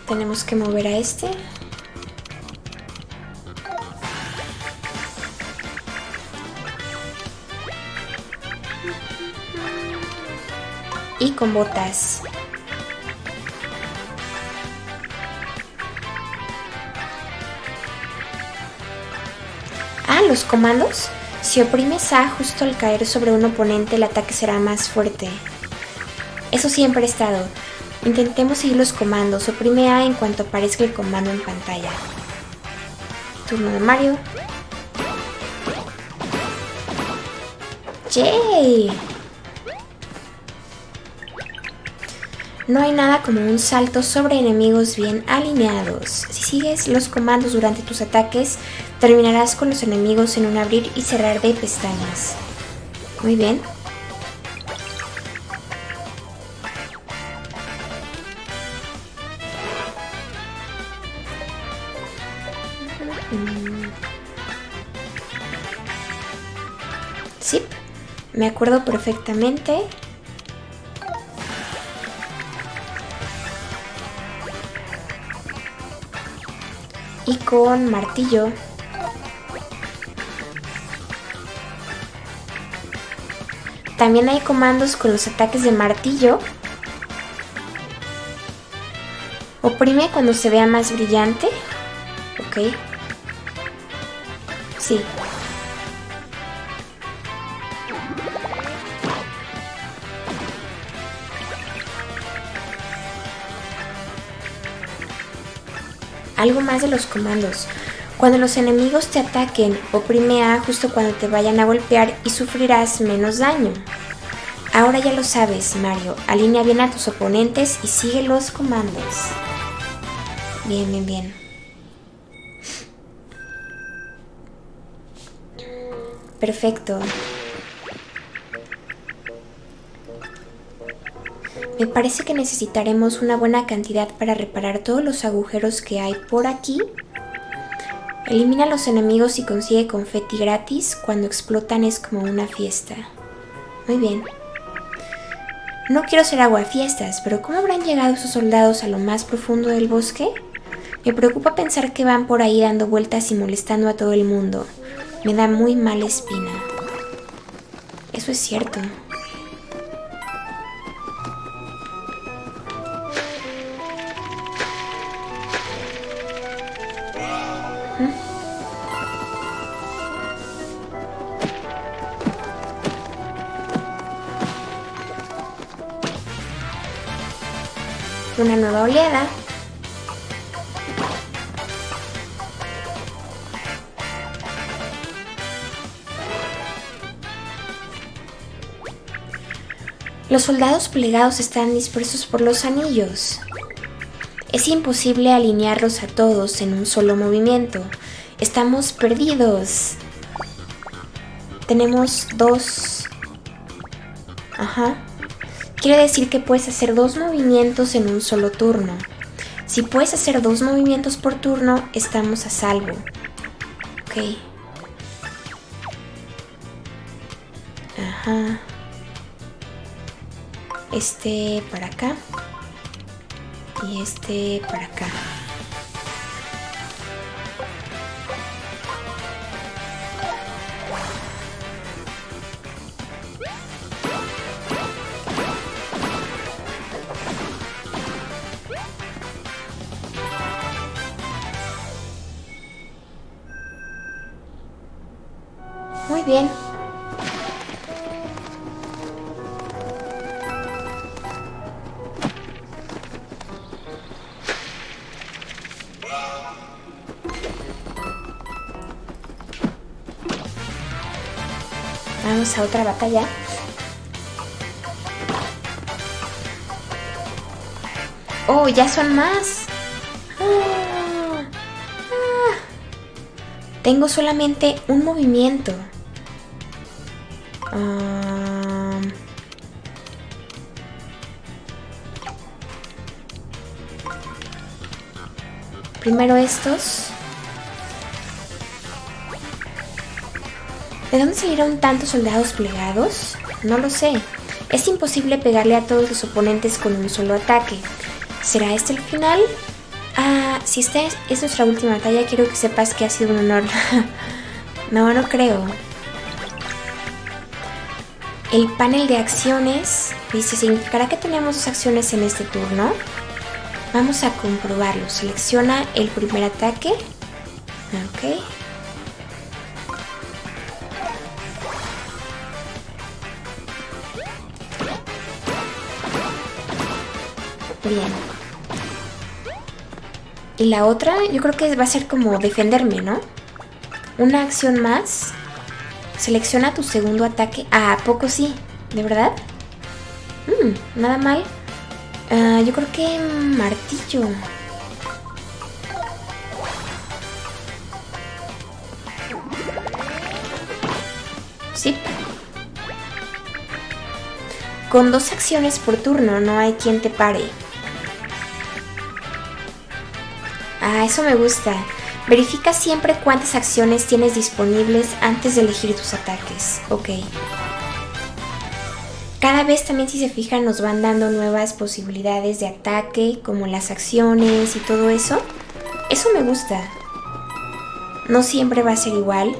Tenemos que mover a este. Y con botas. Los comandos, si oprimes A justo al caer sobre un oponente, el ataque será más fuerte. Eso siempre ha estado. Intentemos seguir los comandos. Oprime A en cuanto aparezca el comando en pantalla. Turno de Mario. ¡Yay! No hay nada como un salto sobre enemigos bien alineados. Si sigues los comandos durante tus ataques, terminarás con los enemigos en un abrir y cerrar de pestañas. Muy bien. Sí, me acuerdo perfectamente. Y con martillo. También hay comandos con los ataques de martillo. Oprime cuando se vea más brillante. Ok. Sí. Algo más de los comandos. Cuando los enemigos te ataquen, oprime A justo cuando te vayan a golpear y sufrirás menos daño. Ahora ya lo sabes, Mario. Alinea bien a tus oponentes y sigue los comandos. Bien, bien, bien. Perfecto. Me parece que necesitaremos una buena cantidad para reparar todos los agujeros que hay por aquí. Elimina a los enemigos y consigue confeti gratis. Cuando explotan es como una fiesta. Muy bien. No quiero ser aguafiestas, pero ¿cómo habrán llegado esos soldados a lo más profundo del bosque? Me preocupa pensar que van por ahí dando vueltas y molestando a todo el mundo. Me da muy mala espina. Eso es cierto. Una nueva oleada. Los soldados plegados están dispersos por los anillos. Es imposible alinearlos a todos en un solo movimiento. Estamos perdidos. Tenemos dos. Ajá. Quiere decir que puedes hacer dos movimientos en un solo turno. Si puedes hacer dos movimientos por turno, estamos a salvo. Ok. Ajá. Este para acá. Y este para acá. Muy bien. Vamos a otra batalla. Oh, ya son más. Tengo solamente un movimiento. Primero estos. ¿De dónde salieron tantos soldados plegados? No lo sé. Es imposible pegarle a todos los oponentes con un solo ataque. ¿Será este el final? Ah, si esta es nuestra última batalla, quiero que sepas que ha sido un honor. No, no creo. El panel de acciones dice, ¿significará que tenemos dos acciones en este turno? Vamos a comprobarlo. Selecciona el primer ataque. Ok. Bien. Y la otra, yo creo que va a ser como defenderme, ¿no? Una acción más. Selecciona tu segundo ataque. Ah, ¿a poco sí? ¿De verdad? Nada mal. Yo creo que martillo. Sí. Con dos acciones por turno no hay quien te pare. Ah, eso me gusta. Verifica siempre cuántas acciones tienes disponibles antes de elegir tus ataques. Ok. Cada vez también, si se fijan, nos van dando nuevas posibilidades de ataque, como las acciones y todo eso. Eso me gusta. No siempre va a ser igual.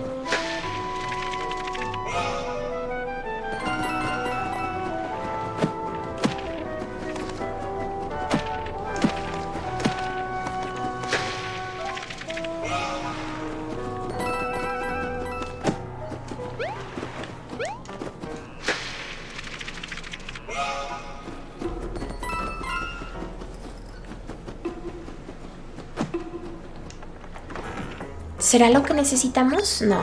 ¿Será lo que necesitamos? No.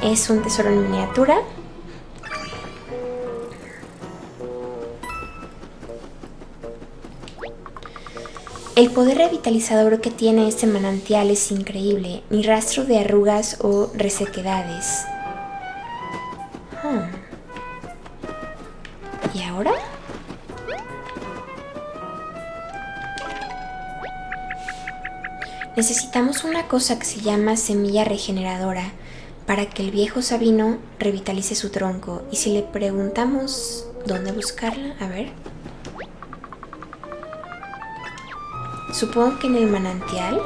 Es un tesoro en miniatura. El poder revitalizador que tiene este manantial es increíble. Ni rastro de arrugas o resequedades. ¿Y ahora? necesitamos una cosa que se llama semilla regeneradora para que el viejo Sabino revitalice su tronco. Y si le preguntamos dónde buscarla, a ver. Supongo que en el manantial.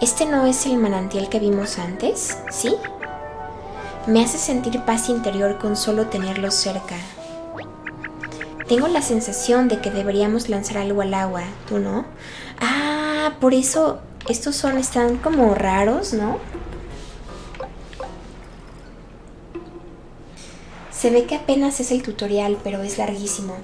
Este no es el manantial que vimos antes, ¿sí? Me hace sentir paz interior con solo tenerlo cerca. Tengo la sensación de que deberíamos lanzar algo al agua, ¿tú no? Ah, por eso estos son, están como raros, ¿no? Se ve que apenas es el tutorial, pero es larguísimo.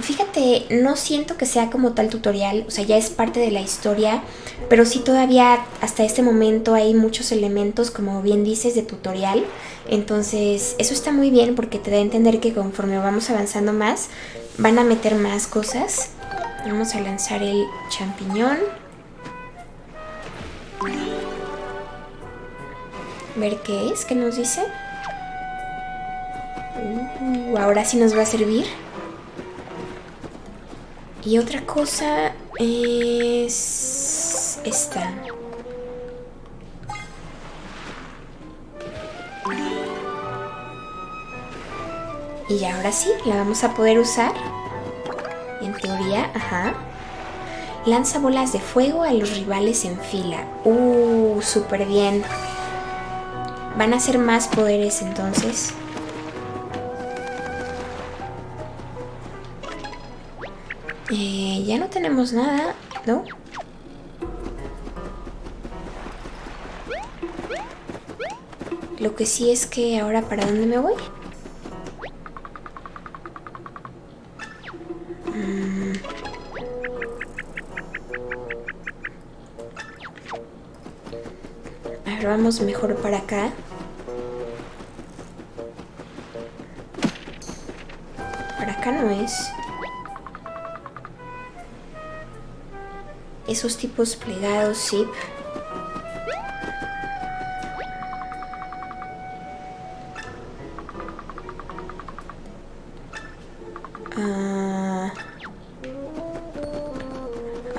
Fíjate, no siento que sea como tal tutorial, o sea, ya es parte de la historia, pero sí todavía hasta este momento hay muchos elementos, como bien dices, de tutorial. Entonces, eso está muy bien porque te da a entender que conforme vamos avanzando más, van a meter más cosas. Vamos a lanzar el champiñón. Ver qué es, qué nos dice. Ahora sí nos va a servir. Y otra cosa es esta. Y ahora sí, la vamos a poder usar. En teoría, ajá. Lanza bolas de fuego a los rivales en fila. Súper bien. Van a ser más poderes entonces. Ya no tenemos nada, ¿no? Lo que sí es que ahora, ¿para dónde me voy? A ver, vamos mejor para acá. Para acá no es. Esos tipos plegados, sí.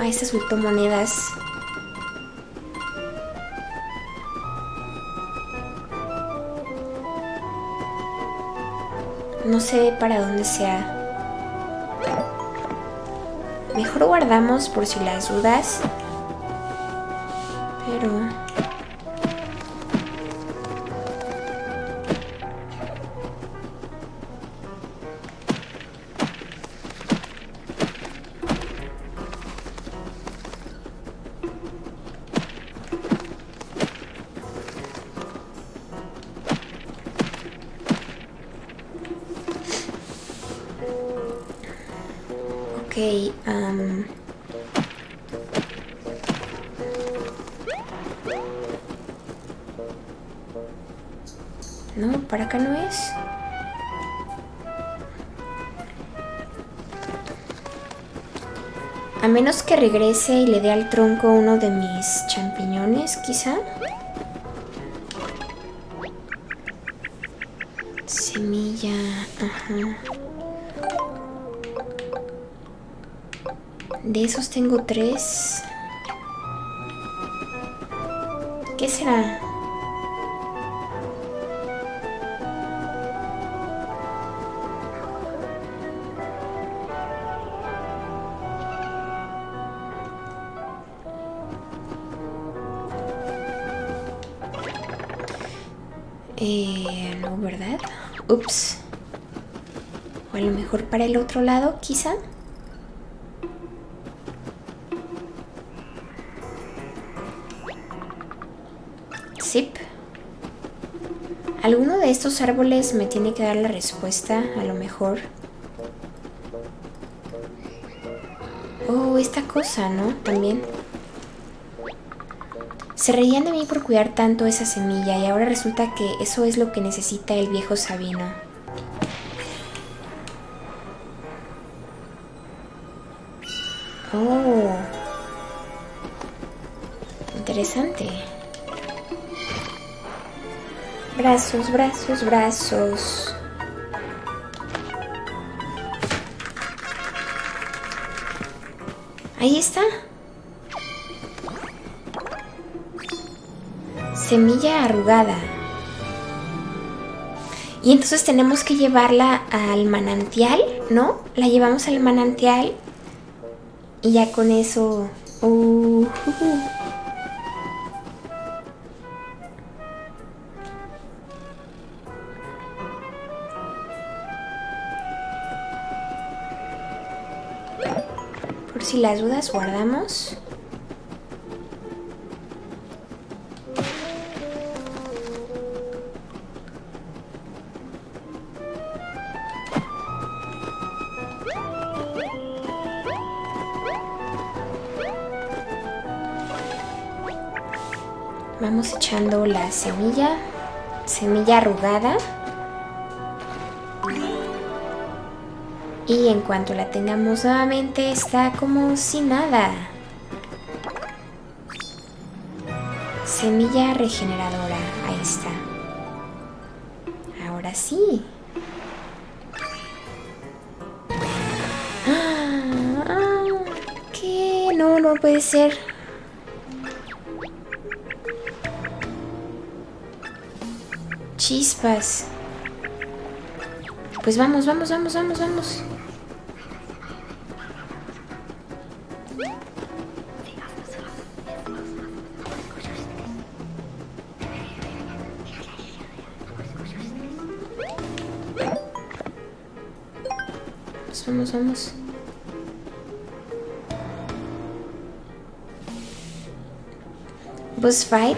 Estas criptomonedas. No sé para dónde sea. Mejor guardamos por si las dudas. Pero... Ok, no, para acá no es. A menos que regrese y le dé al tronco uno de mis champiñones, quizá. Semilla, ajá. De esos tengo 3. ¿Qué será? No, ¿verdad? Ups. O a lo mejor para el otro lado, quizá. Alguno de estos árboles me tiene que dar la respuesta, a lo mejor. Esta cosa, ¿no? También. Se reían de mí por cuidar tanto esa semilla y ahora resulta que eso es lo que necesita el viejo Sabino. Interesante. Brazos, brazos, brazos. Ahí está. Semilla arrugada. Y entonces tenemos que llevarla al manantial, ¿no? La llevamos al manantial y ya con eso... Por si las dudas, guardamos. Vamos echando la semilla arrugada. Y en cuanto la tengamos nuevamente, está como si nada. Semilla regeneradora. Ahí está. Ahora sí. ¿Qué? No, no puede ser. Chispas. Pues vamos, vamos, vamos, vamos, vamos. Vamos, vamos, vamos. Boss fight.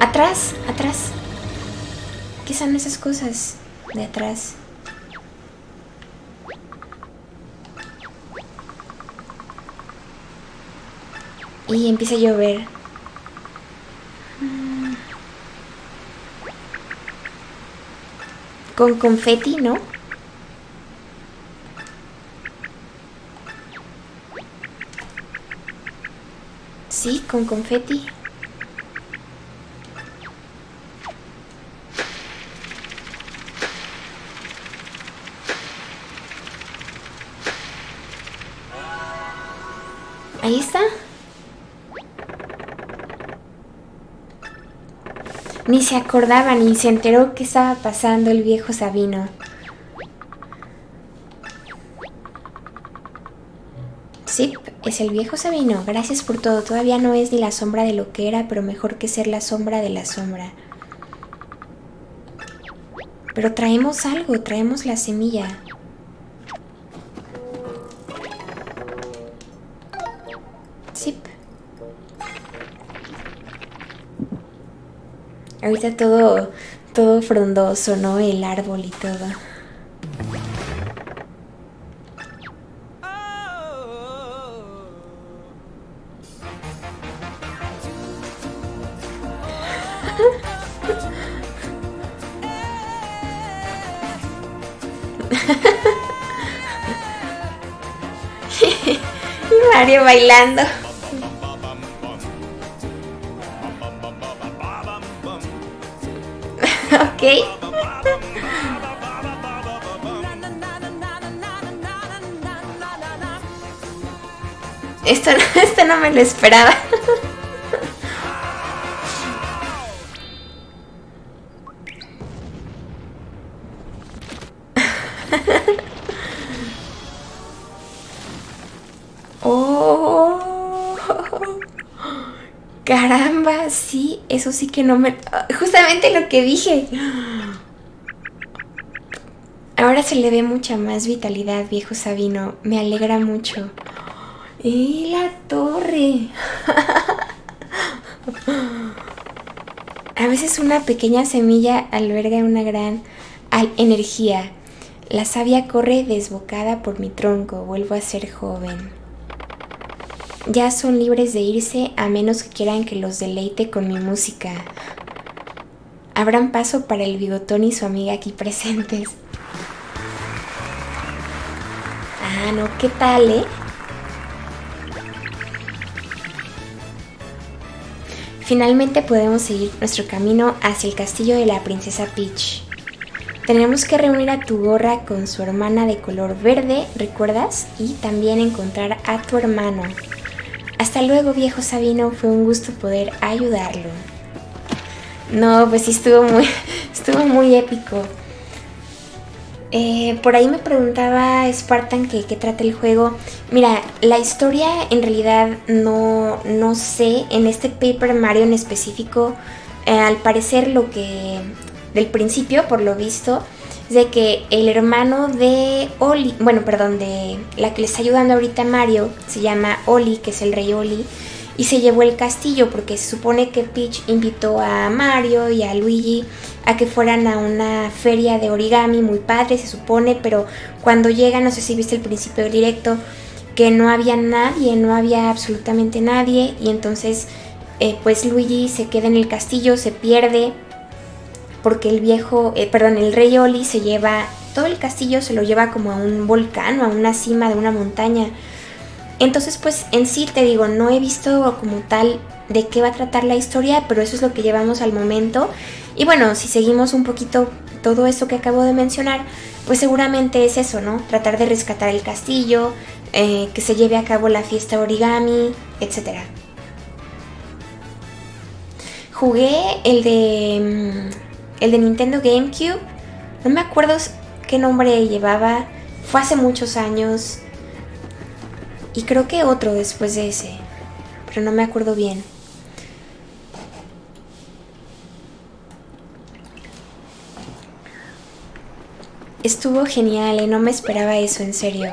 Atrás, atrás. ¿Qué son esas cosas de atrás? Y empieza a llover. Con confeti, ¿no? Sí, con confeti. Ahí está. Ni se acordaba, ni se enteró que estaba pasando el viejo Sabino. Sí, es el viejo Sabino. Gracias por todo. Todavía no es ni la sombra de lo que era, pero mejor que ser la sombra de la sombra. Pero traemos algo, traemos la semilla. Ahorita todo frondoso, ¿no? El árbol y todo. Mario bailando. Okay. Esto no me lo esperaba. Caramba, sí, eso sí que no me... Justamente lo que dije. Ahora se le ve mucha más vitalidad, viejo Sabino. Me alegra mucho. ¡Y la torre! A veces una pequeña semilla alberga una gran energía. La savia corre desbocada por mi tronco. Vuelvo a ser joven. Ya son libres de irse a menos que quieran que los deleite con mi música. Abran paso para el bigotón y su amiga aquí presentes. Ah, no, ¿qué tal, eh? Finalmente podemos seguir nuestro camino hacia el castillo de la princesa Peach. Tenemos que reunir a tu gorra con su hermana de color verde, ¿recuerdas? Y también encontrar a tu hermano. Hasta luego, viejo Sabino, fue un gusto poder ayudarlo. No, pues sí estuvo muy épico. Por ahí me preguntaba Spartan que qué trata el juego. Mira, la historia en realidad no sé. En este Paper Mario en específico, al parecer lo que... del principio, por lo visto, es de que el hermano de Oli, bueno, perdón, de la que le está ayudando ahorita Mario, se llama Oli, que es el rey Oli, y se llevó el castillo porque se supone que Peach invitó a Mario y a Luigi a que fueran a una feria de origami muy padre, se supone, pero cuando llegan, no sé si viste el principio del directo, que no había nadie, no había absolutamente nadie, y entonces pues Luigi se queda en el castillo, se pierde porque el viejo, el rey Oli se lleva todo el castillo, se lo lleva como a un volcán o a una cima de una montaña. Entonces, pues en sí te digo, no he visto como tal de qué va a tratar la historia, pero eso es lo que llevamos al momento. Y bueno, si seguimos un poquito todo eso que acabo de mencionar, pues seguramente es eso, ¿no? Tratar de rescatar el castillo, que se lleve a cabo la fiesta origami, etc. Jugué el de Nintendo GameCube, no me acuerdo qué nombre llevaba, fue hace muchos años y creo que otro después de ese, pero no me acuerdo bien. Estuvo genial, no me esperaba eso, en serio.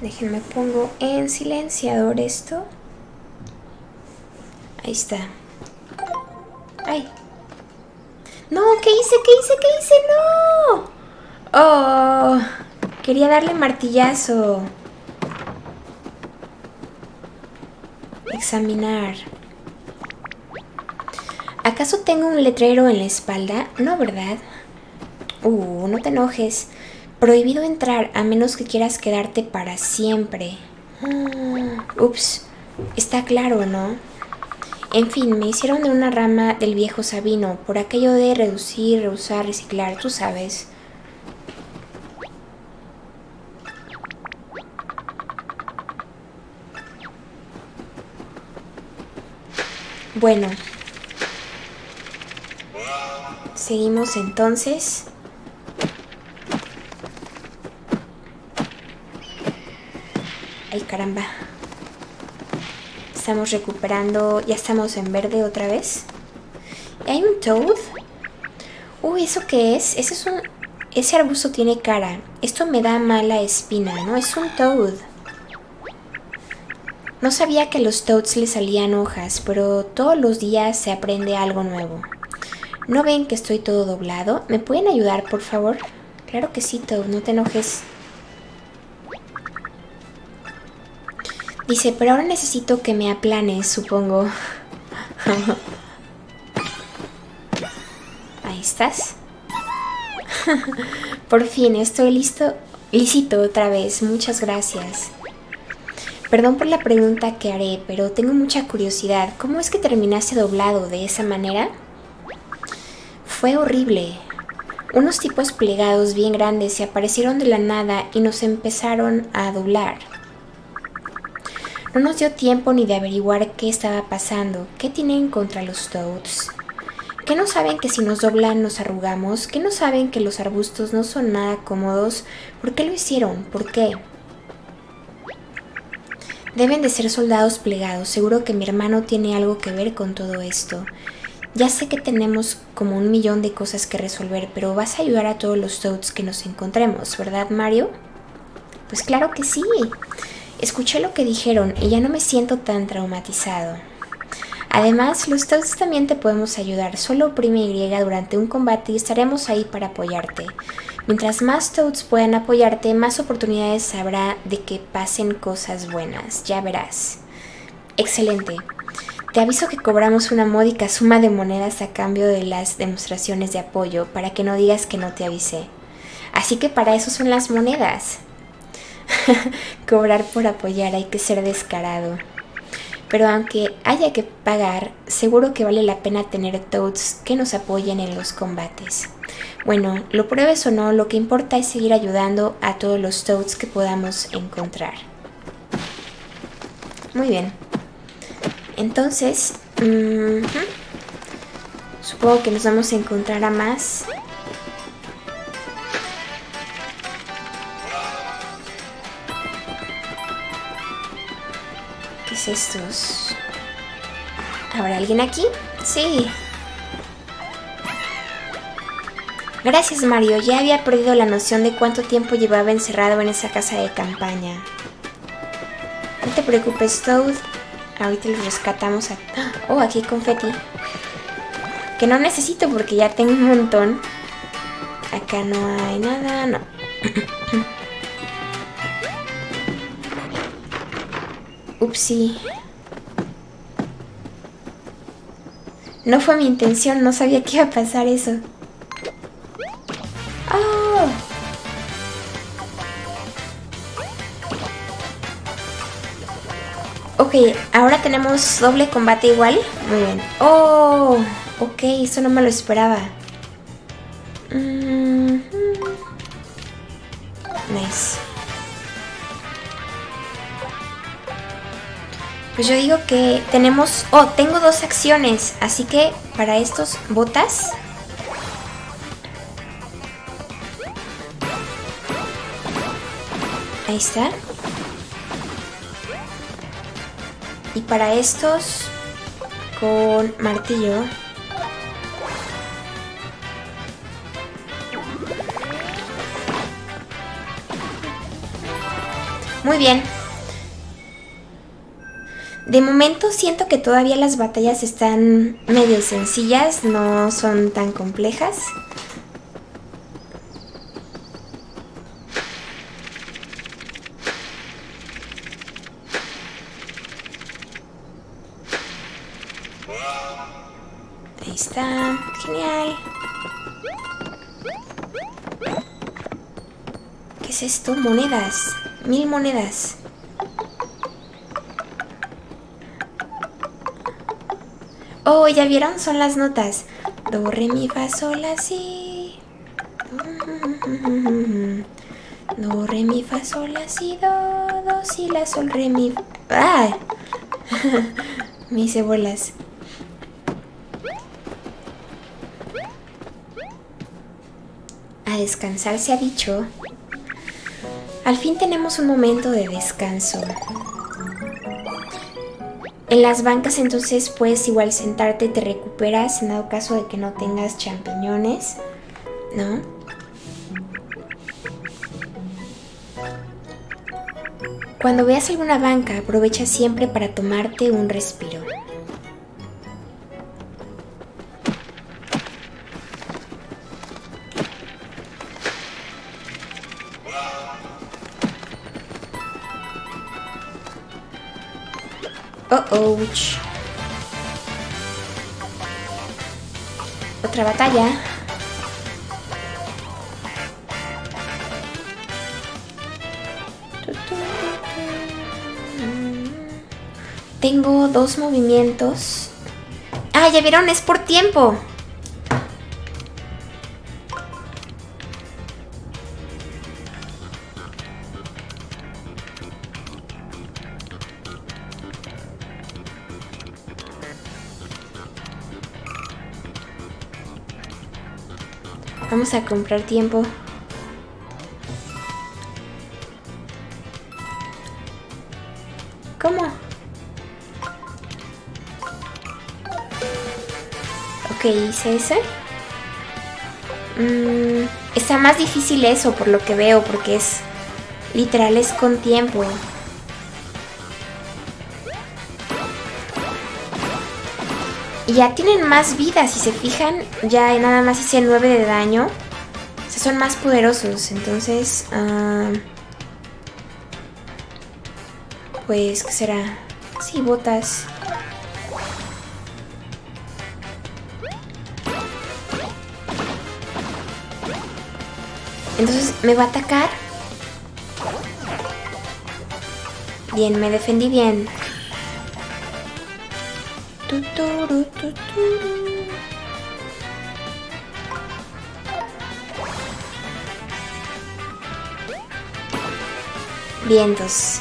Déjenme pongo en silenciador esto. Ahí está. ¡Ay! ¡No! ¿Qué hice? ¿Qué hice? ¿Qué hice? ¡No! ¡Oh! Quería darle martillazo. Examinar. ¿Acaso tengo un letrero en la espalda? No, ¿verdad? No te enojes. Prohibido entrar a menos que quieras quedarte para siempre. Ups, está claro, ¿no? En fin, me hicieron de una rama del viejo Sabino por aquello de reducir, reusar, reciclar, tú sabes. Bueno. Seguimos entonces. Ay, caramba. Estamos recuperando. Ya estamos en verde otra vez. ¿Hay un Toad? Uy, ¿eso qué es? Ese arbusto tiene cara. Esto me da mala espina, ¿no? Es un Toad. No sabía que a los Toads les salían hojas, pero todos los días se aprende algo nuevo. ¿No ven que estoy todo doblado? ¿Me pueden ayudar, por favor? Claro que sí, Toad, no te enojes. Dice, pero ahora necesito que me aplanes, supongo. Ahí estás. Por fin, estoy listo. Lisito otra vez, muchas gracias. Perdón por la pregunta que haré, pero tengo mucha curiosidad. ¿Cómo es que terminaste doblado de esa manera? Fue horrible. Unos tipos plegados bien grandes se aparecieron de la nada y nos empezaron a doblar. No nos dio tiempo ni de averiguar qué estaba pasando. ¿Qué tienen contra los Toads? ¿Qué no saben que si nos doblan nos arrugamos? ¿Qué no saben que los arbustos no son nada cómodos? ¿Por qué lo hicieron? ¿Por qué? Deben de ser soldados plegados. Seguro que mi hermano tiene algo que ver con todo esto. Ya sé que tenemos como 1 millón de cosas que resolver, pero vas a ayudar a todos los Toads que nos encontremos, ¿verdad, Mario? Pues claro que sí. Escuché lo que dijeron y ya no me siento tan traumatizado. Además, los Toads también te podemos ayudar. Solo oprime Y durante un combate y estaremos ahí para apoyarte. Mientras más Toads puedan apoyarte, más oportunidades habrá de que pasen cosas buenas. Ya verás. Excelente. Te aviso que cobramos una módica suma de monedas a cambio de las demostraciones de apoyo, para que no digas que no te avisé. Así que para eso son las monedas. Cobrar por apoyar, hay que ser descarado. Pero aunque haya que pagar, seguro que vale la pena tener toads que nos apoyen en los combates. Bueno, lo pruebes o no, lo que importa es seguir ayudando a todos los toads que podamos encontrar. Muy bien. Entonces, supongo que nos vamos a encontrar a más. ¿Qué es estos? ¿Habrá alguien aquí? Sí. Gracias, Mario. Ya había perdido la noción de cuánto tiempo llevaba encerrado en esa casa de campaña. No te preocupes, Toad. Ahorita los rescatamos a... ¡Oh, aquí hay confeti! Que no necesito porque ya tengo un montón. Acá no hay nada, no. Upsi. No fue mi intención, no sabía que iba a pasar eso. ¡Oh! Ok, ahora tenemos doble combate igual. Muy bien. ¡Oh! Ok, eso no me lo esperaba. Nice. Pues yo digo que tenemos... Oh, tengo dos acciones. Así que para estos botas... Ahí está. Y para estos... Con martillo... Muy bien. De momento siento que todavía las batallas están medio sencillas, no son tan complejas. Ahí está, genial. ¿Qué es esto? Monedas. 1000 monedas. Oh, ¿ya vieron? Son las notas. Do, re, mi, fa, sol, la, si. Do, re, mi, fa, sol, la, si, do, do, si, la, sol, re, mi. ¡Ah! Me hice bolas. A descansar se ha dicho. Al fin tenemos un momento de descanso. En las bancas entonces puedes igual sentarte, te recuperas en dado caso de que no tengas champiñones, ¿no? Cuando veas alguna banca, aprovecha siempre para tomarte un respiro. Ouch. Otra batalla. Tengo dos movimientos. Ah, ya vieron, es por tiempo. Vamos a comprar tiempo. ¿Cómo? Ok, hice ese. Está más difícil eso por lo que veo, porque es literal, es con tiempo. Y ya tienen más vida, si se fijan, ya nada más hice 9 de daño. O sea, son más poderosos, entonces... pues, ¿qué será? Sí, botas. Entonces, me va a atacar. Bien, me defendí bien. Vientos.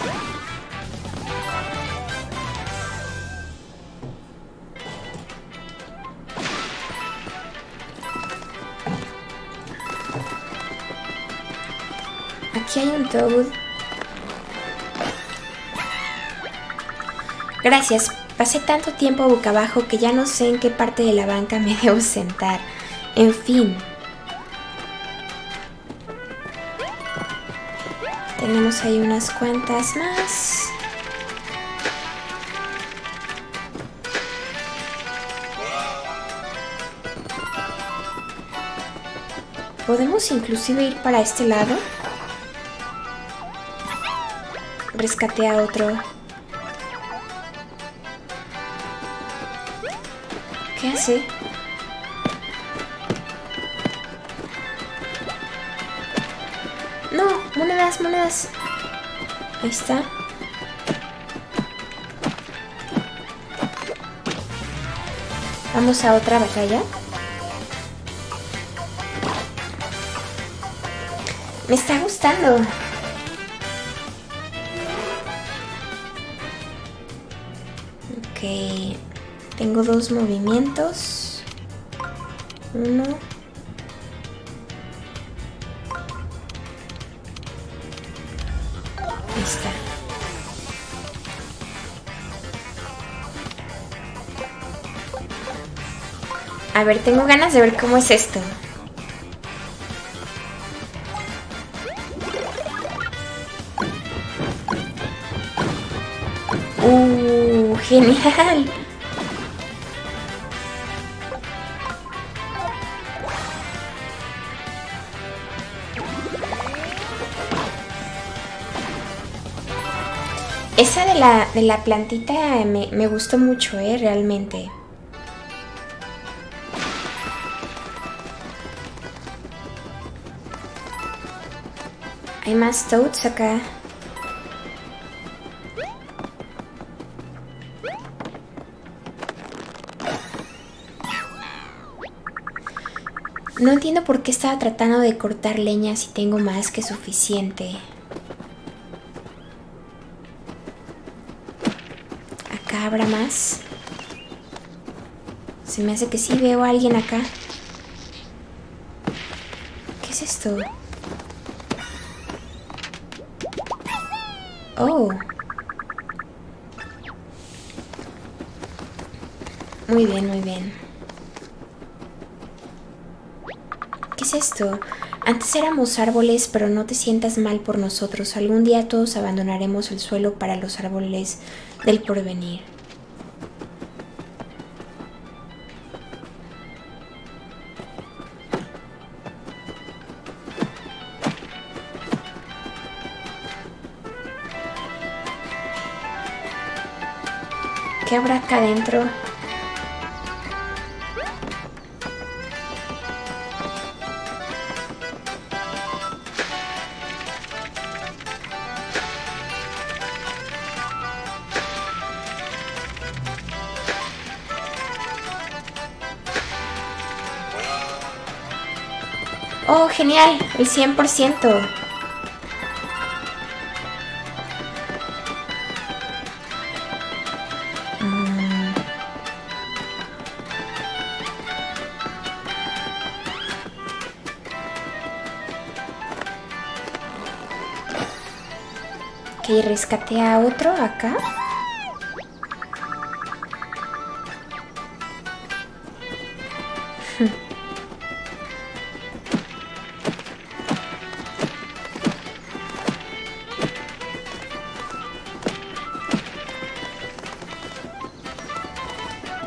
Aquí hay un Toad. Gracias. Pasé tanto tiempo boca abajo que ya no sé en qué parte de la banca me debo sentar. En fin. Tenemos ahí unas cuantas más. Podemos inclusive ir para este lado. Rescaté a otro. ¿Qué hace? No, monedas, monedas. Ahí está. Vamos a otra batalla. Me está gustando. Ok. Tengo dos movimientos. Uno. Ahí está. A ver, tengo ganas de ver cómo es esto. Genial. Esa de la plantita me gustó mucho, realmente. Hay más Toads acá. No entiendo por qué estaba tratando de cortar leña si tengo más que suficiente. Acá habrá más. Se me hace que sí, veo a alguien acá. ¿Qué es esto? Oh. Muy bien, muy bien. ¿Qué es esto? Antes éramos árboles, pero no te sientas mal por nosotros. Algún día todos abandonaremos el suelo para los árboles del porvenir. ¿Qué habrá acá adentro? ¡Oh, genial! El 100%. Ok, rescaté a otro acá.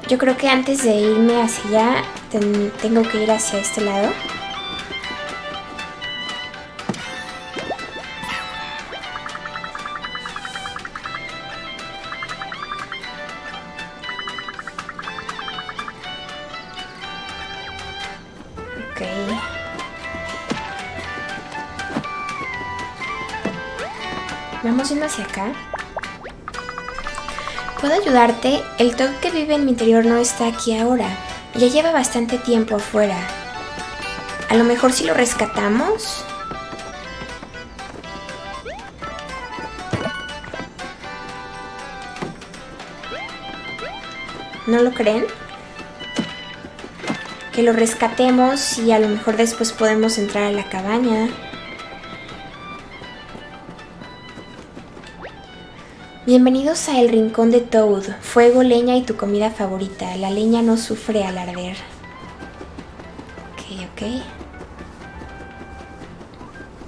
Yo creo que antes de irme hacia allá, tengo que ir hacia este lado. Ok. Vamos yendo hacia acá. ¿Puedo ayudarte? El Toad que vive en mi interior no está aquí ahora. Ya lleva bastante tiempo afuera. A lo mejor si lo rescatamos. ¿No lo creen? Que lo rescatemos y a lo mejor después podemos entrar a la cabaña. Bienvenidos a el rincón de Toad. Fuego, leña y tu comida favorita. La leña no sufre al arder. Ok.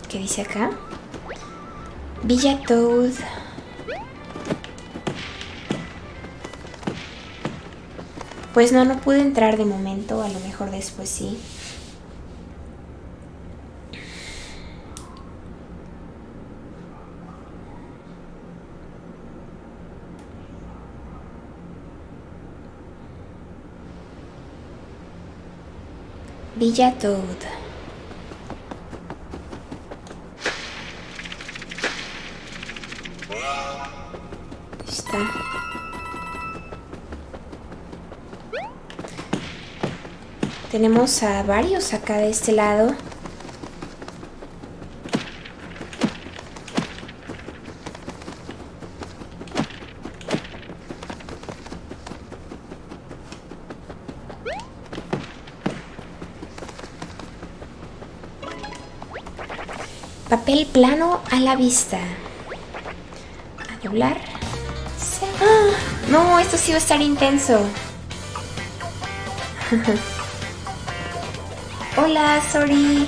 ¿Qué dice acá? Villa Toad. Pues no pude entrar de momento, a lo mejor después sí. Villa Toad. Ahí está. Tenemos a varios acá de este lado. Papel plano a la vista. A doblar. Sí. ¡Ah! No, esto sí va a estar intenso. Hola, sorry.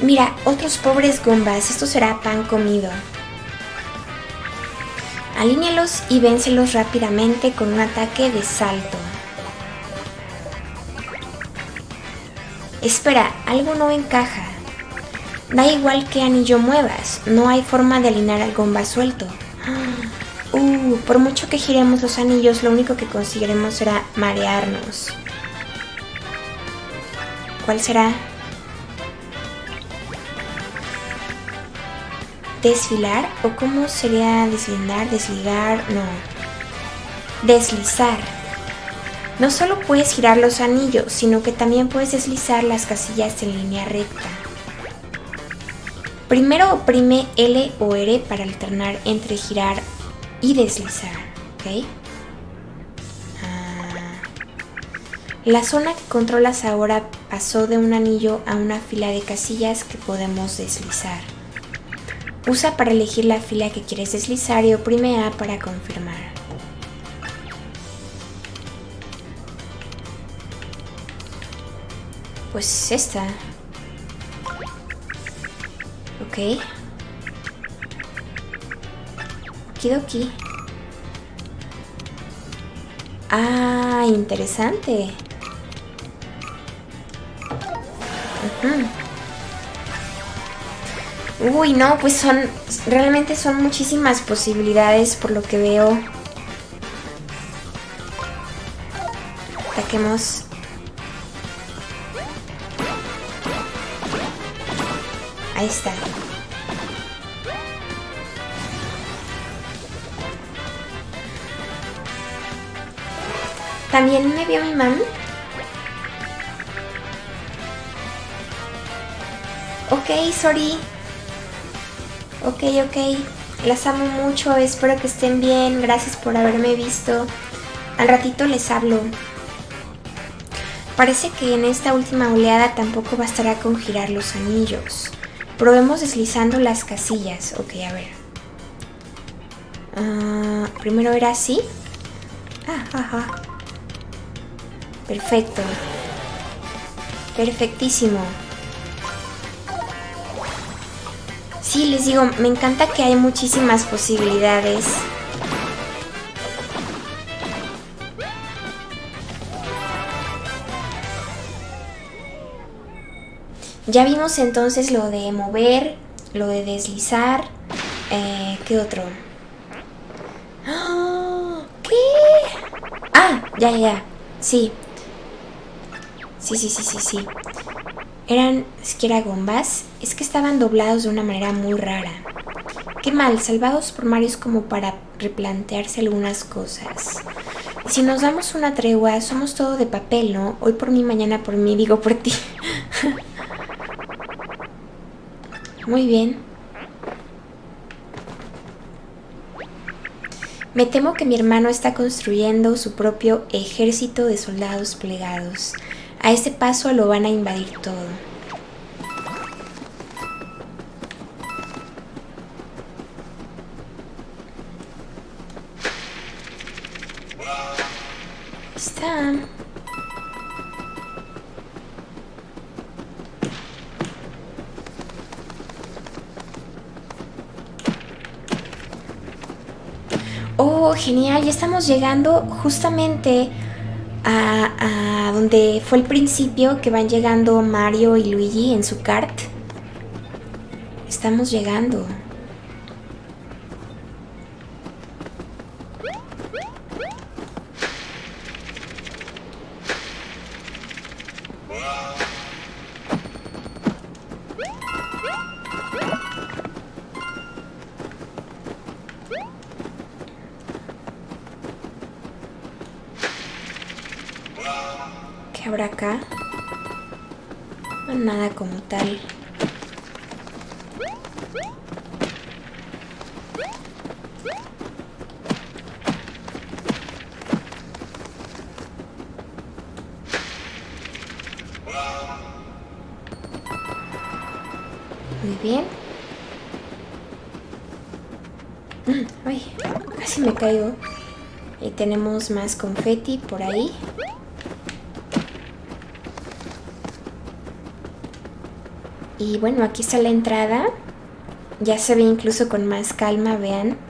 Mira, otros pobres Goombas. Esto será pan comido. Alíñalos y véncelos rápidamente con un ataque de salto. Espera, algo no encaja. Da igual qué anillo muevas, no hay forma de alinear al Goomba suelto. Por mucho que giremos los anillos, lo único que conseguiremos será marearnos. ¿Cuál será? ¿Desfilar? ¿O cómo sería deslindar, desligar? No. Deslizar. No solo puedes girar los anillos, sino que también puedes deslizar las casillas en línea recta. Primero oprime L o R para alternar entre girar y deslizar, ¿ok? La zona que controlas ahora pasó de un anillo a una fila de casillas que podemos deslizar. Usa para elegir la fila que quieres deslizar y oprime A para confirmar. Pues esta. Ok. Okidoki. Ah, interesante. Uy, no, pues realmente son muchísimas posibilidades por lo que veo. Ataquemos. Ahí está. ¿También me vio mi mami? Ok, sorry. Ok. Las amo mucho, espero que estén bien. Gracias por haberme visto. Al ratito les hablo. Parece que en esta última oleada tampoco bastará con girar los anillos. Probemos deslizando las casillas. Ok, a ver. Primero era así. Ajá. Perfecto. Perfectísimo. Sí, les digo, me encanta que hay muchísimas posibilidades. Ya vimos entonces lo de mover, lo de deslizar, ¿qué otro? ¿Qué? Ah, ya. Sí. eran siquiera gombas, es que estaban doblados de una manera muy rara. Qué mal, salvados por Mario es como para replantearse algunas cosas. Si nos damos una tregua, somos todo de papel, ¿no? Hoy por mí, mañana por mí, digo por ti. Muy bien. Me temo que mi hermano está construyendo su propio ejército de soldados plegados. A este paso lo van a invadir todo. Ahí está. Oh, genial, ya estamos llegando justamente a donde fue el principio, que van llegando Mario y Luigi en su kart. Estamos llegando. Acá no, nada como tal. Muy bien. Ay, casi me caigo. Y tenemos más confeti por ahí. Y bueno, aquí está la entrada. Ya se ve incluso con más calma, vean.